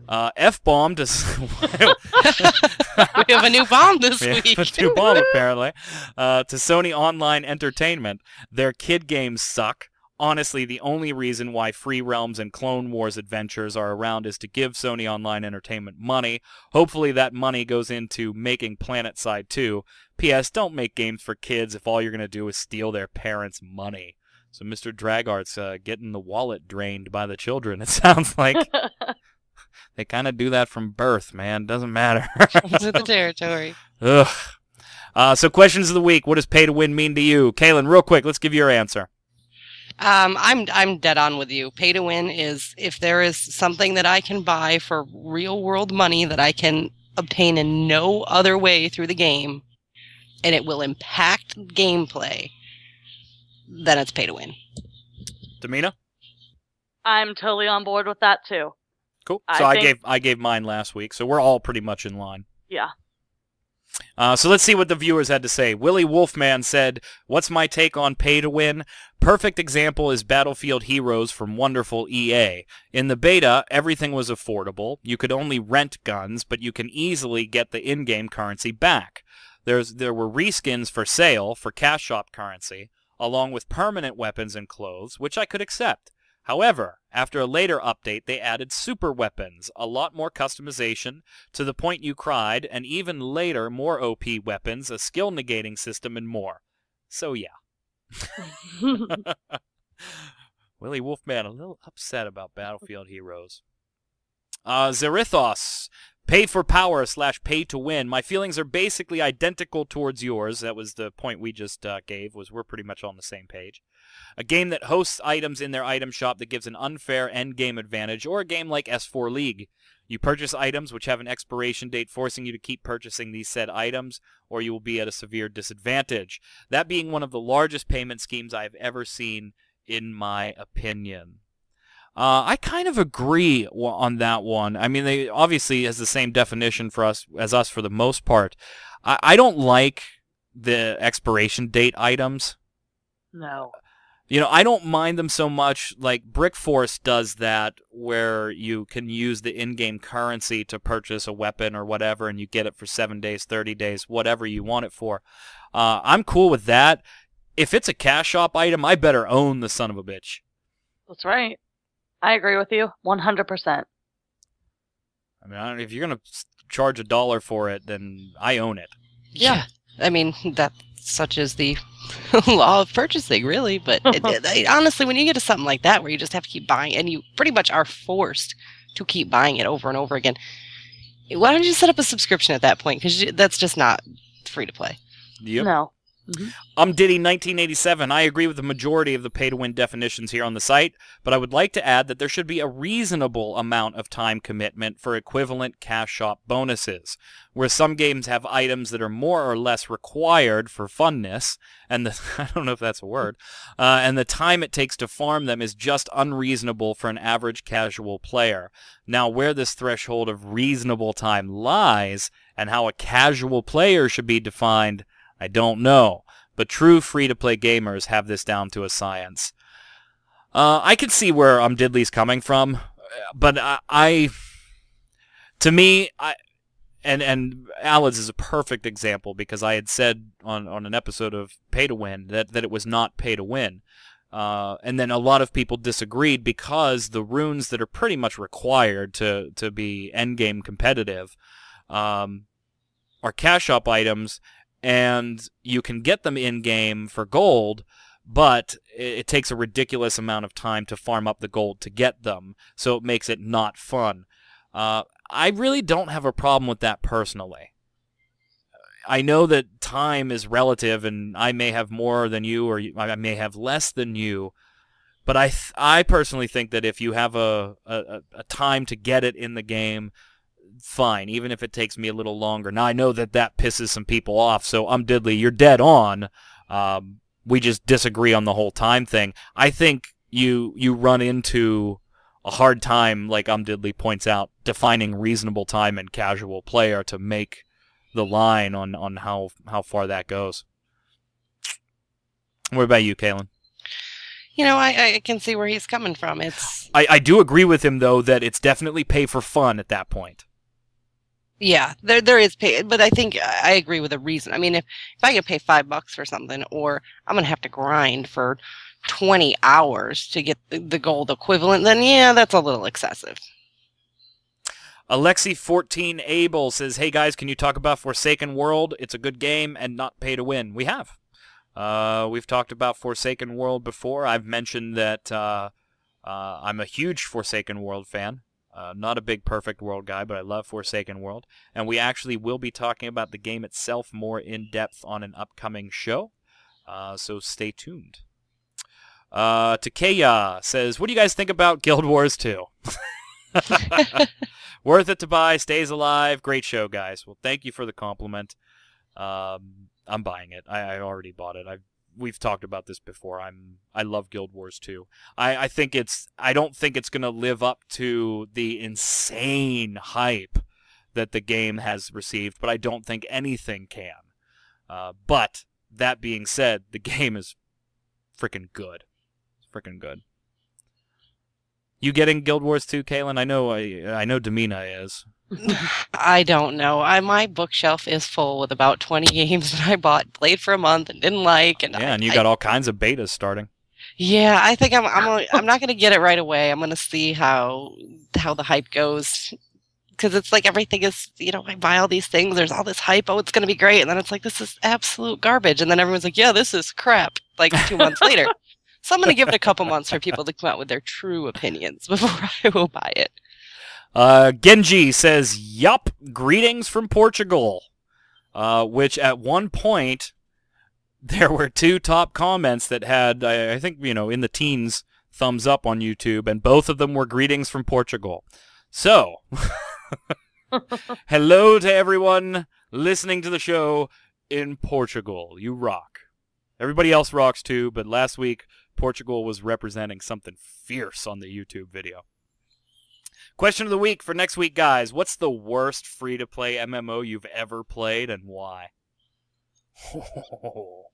F-bomb to... We have a new bomb this week. We have a new bomb, apparently. To Sony Online Entertainment. Their kid games suck. Honestly, the only reason why Free Realms and Clone Wars adventures are around is to give Sony Online Entertainment money. Hopefully that money goes into making PlanetSide 2. P.S. Don't make games for kids if all you're going to do is steal their parents' money. So Mr. Dragart's getting the wallet drained by the children, it sounds like. They kind of do that from birth, man. Doesn't matter. Comes with the territory. Ugh. So questions of the week. What does pay to win mean to you? Kalen, real quick, let's give your answer. I'm dead on with you. Pay to win is if there is something that I can buy for real world money that I can obtain in no other way through the game, and it will impact gameplay, then it's pay to win. Damina? I'm totally on board with that too. Cool. So I gave mine last week, so we're all pretty much in line. Yeah. So let's see what the viewers had to say. Willie Wolfman said, "What's my take on pay to win? Perfect example is Battlefield Heroes from wonderful EA. In the beta, everything was affordable. You could only rent guns, but you can easily get the in-game currency back. There were reskins for sale for cash shop currency, along with permanent weapons and clothes, which I could accept. However, after a later update, they added super weapons, a lot more customization, to the point you cried, and even later, more OP weapons, a skill negating system, and more." So, yeah. Willie Wolfman, a little upset about Battlefield Heroes. Zarithos, pay for power / pay to win. My feelings are basically identical towards yours. That was the point we just gave, was we're pretty much on the same page. A game that hosts items in their item shop that gives an unfair endgame advantage, or a game like S4 League. You purchase items which have an expiration date forcing you to keep purchasing these said items, or you will be at a severe disadvantage. That being one of the largest payment schemes I have ever seen, in my opinion. I kind of agree on that one. I mean, they obviously has the same definition for us as us for the most part. I don't like the expiration date items. No. You know, I don't mind them so much. Like, Brick Force does that, where you can use the in-game currency to purchase a weapon or whatever, and you get it for 7 days, 30 days, whatever you want it for. I'm cool with that. If it's a cash shop item, I better own the son of a bitch. That's right. I agree with you 100%. I mean, if you're going to charge $1 for it, then I own it. Yeah. I mean, that such is the law of purchasing, really. But honestly, when you get to something like that where you just have to keep buying, and you pretty much are forced to keep buying it over and over again, why don't you set up a subscription at that point? Because that's just not free to play. Yep. No. Mm-hmm. Diddy 1987, I agree with the majority of the pay-to-win definitions here on the site, but I would like to add that there should be a reasonable amount of time commitment for equivalent cash shop bonuses, where some games have items that are more or less required for funness, and the I don't know if that's a word, and the time it takes to farm them is just unreasonable for an average casual player. Now, where this threshold of reasonable time lies, and how a casual player should be defined, I don't know, but true free-to-play gamers have this down to a science. I can see where Diddley's coming from, but to me, and Alice is a perfect example, because I had said on an episode of Pay to Win that it was not pay to win. And then a lot of people disagreed, because the runes that are pretty much required to be endgame competitive are cash shop items, and you can get them in-game for gold, but it takes a ridiculous amount of time to farm up the gold to get them, so it makes it not fun. I really don't have a problem with that personally. I know that time is relative, and I may have more than you, or I may have less than you, but I personally think that if you have a time to get it in the game, fine, even if it takes me a little longer. Now, I know that pisses some people off, so Diddley, you're dead on. We just disagree on the whole time thing. I think you run into a hard time, like Diddley points out, defining reasonable time and casual player to make the line on how far that goes. What about you, Kalen? You know, I can see where he's coming from. I do agree with him, though, that it's definitely pay for fun at that point. Yeah, there is pay, but I think I agree with a reason. I mean, if I can pay $5 for something, or I'm going to have to grind for 20 hours to get the gold equivalent, then yeah, that's a little excessive. Alexi14 Abel says, "Hey guys, can you talk about Forsaken World? It's a good game and not pay to win." We have. We've talked about Forsaken World before. I've mentioned that I'm a huge Forsaken World fan. Not a big Perfect World guy, but I love Forsaken World. And we actually will be talking about the game itself more in depth on an upcoming show. So stay tuned. Takeya says, "What do you guys think about Guild Wars 2? Worth it to buy, stays alive. Great show, guys." Well, thank you for the compliment. I'm buying it. I already bought it. We've talked about this before. I love Guild Wars 2. I think I don't think it's going to live up to the insane hype that the game has received, but I don't think anything can. But that being said, the game is freaking good. It's freaking good. You getting Guild Wars 2, Kalen? I know Damina is. I don't know. My bookshelf is full with about 20 games that I played for a month and didn't like. And yeah, and you got all kinds of betas starting. Yeah, I think I'm not going to get it right away. I'm going to see how the hype goes, because it's like everything is, you know, I buy all these things. There's all this hype. Oh, it's going to be great, and then it's like, this is absolute garbage. And then everyone's like, yeah, this is crap. Like 2 months later. So I'm going to give it a couple months for people to come out with their true opinions before I will buy it. Genji says, yup, greetings from Portugal, which at one point there were two top comments that had, I think, you know, in the teens thumbs up on YouTube, and both of them were greetings from Portugal. So, hello to everyone listening to the show in Portugal. You rock. Everybody else rocks too, but last week Portugal was representing something fierce on the YouTube video. Question of the week for next week, guys. What's the worst free-to-play MMO you've ever played, and why? Oh.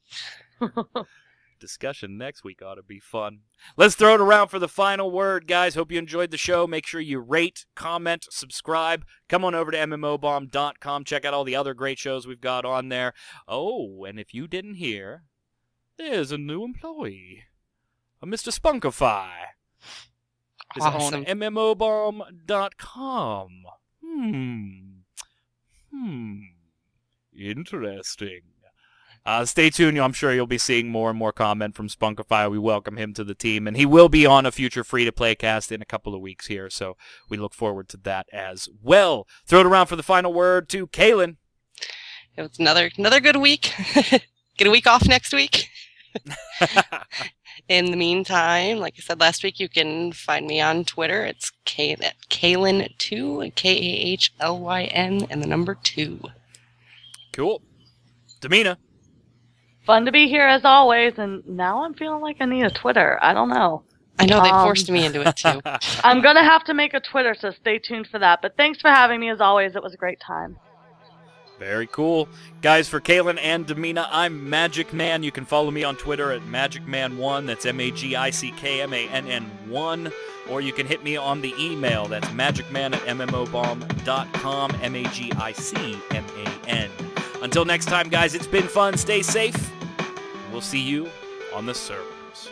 Discussion next week ought to be fun. Let's throw it around for the final word, guys. Hope you enjoyed the show. Make sure you rate, comment, subscribe. Come on over to MMObomb.com. Check out all the other great shows we've got on there. Oh, and if you didn't hear, there's a new employee, a Mr. Spunkify. It's awesome. On MMObomb.com. Interesting. Stay tuned. I'm sure you'll be seeing more and more comment from Spunkify. We welcome him to the team, and he will be on a future free-to-play cast in a couple of weeks here, so we look forward to that as well. Throw it around for the final word to Kalen. It was another good week. Get a week off next week. In the meantime, like I said last week, you can find me on Twitter. It's Kalen2, K-A-H-L-Y-N, and the number 2. Cool. Damina. Fun to be here as always, and now I'm feeling like I need a Twitter. I don't know. I know, they forced me into it too. I'm going to have to make a Twitter, so stay tuned for that. But thanks for having me as always. It was a great time. Very cool. Guys, for Kalen and Damina, I'm Magic Man. You can follow me on Twitter at MagicMan1. That's M-A-G-I-C-K-M-A-N-N-1. Or you can hit me on the email. That's magicman@mmobomb.com. M-A-G-I-C-M-A-N. Until next time, guys, it's been fun. Stay safe. We'll see you on the servers.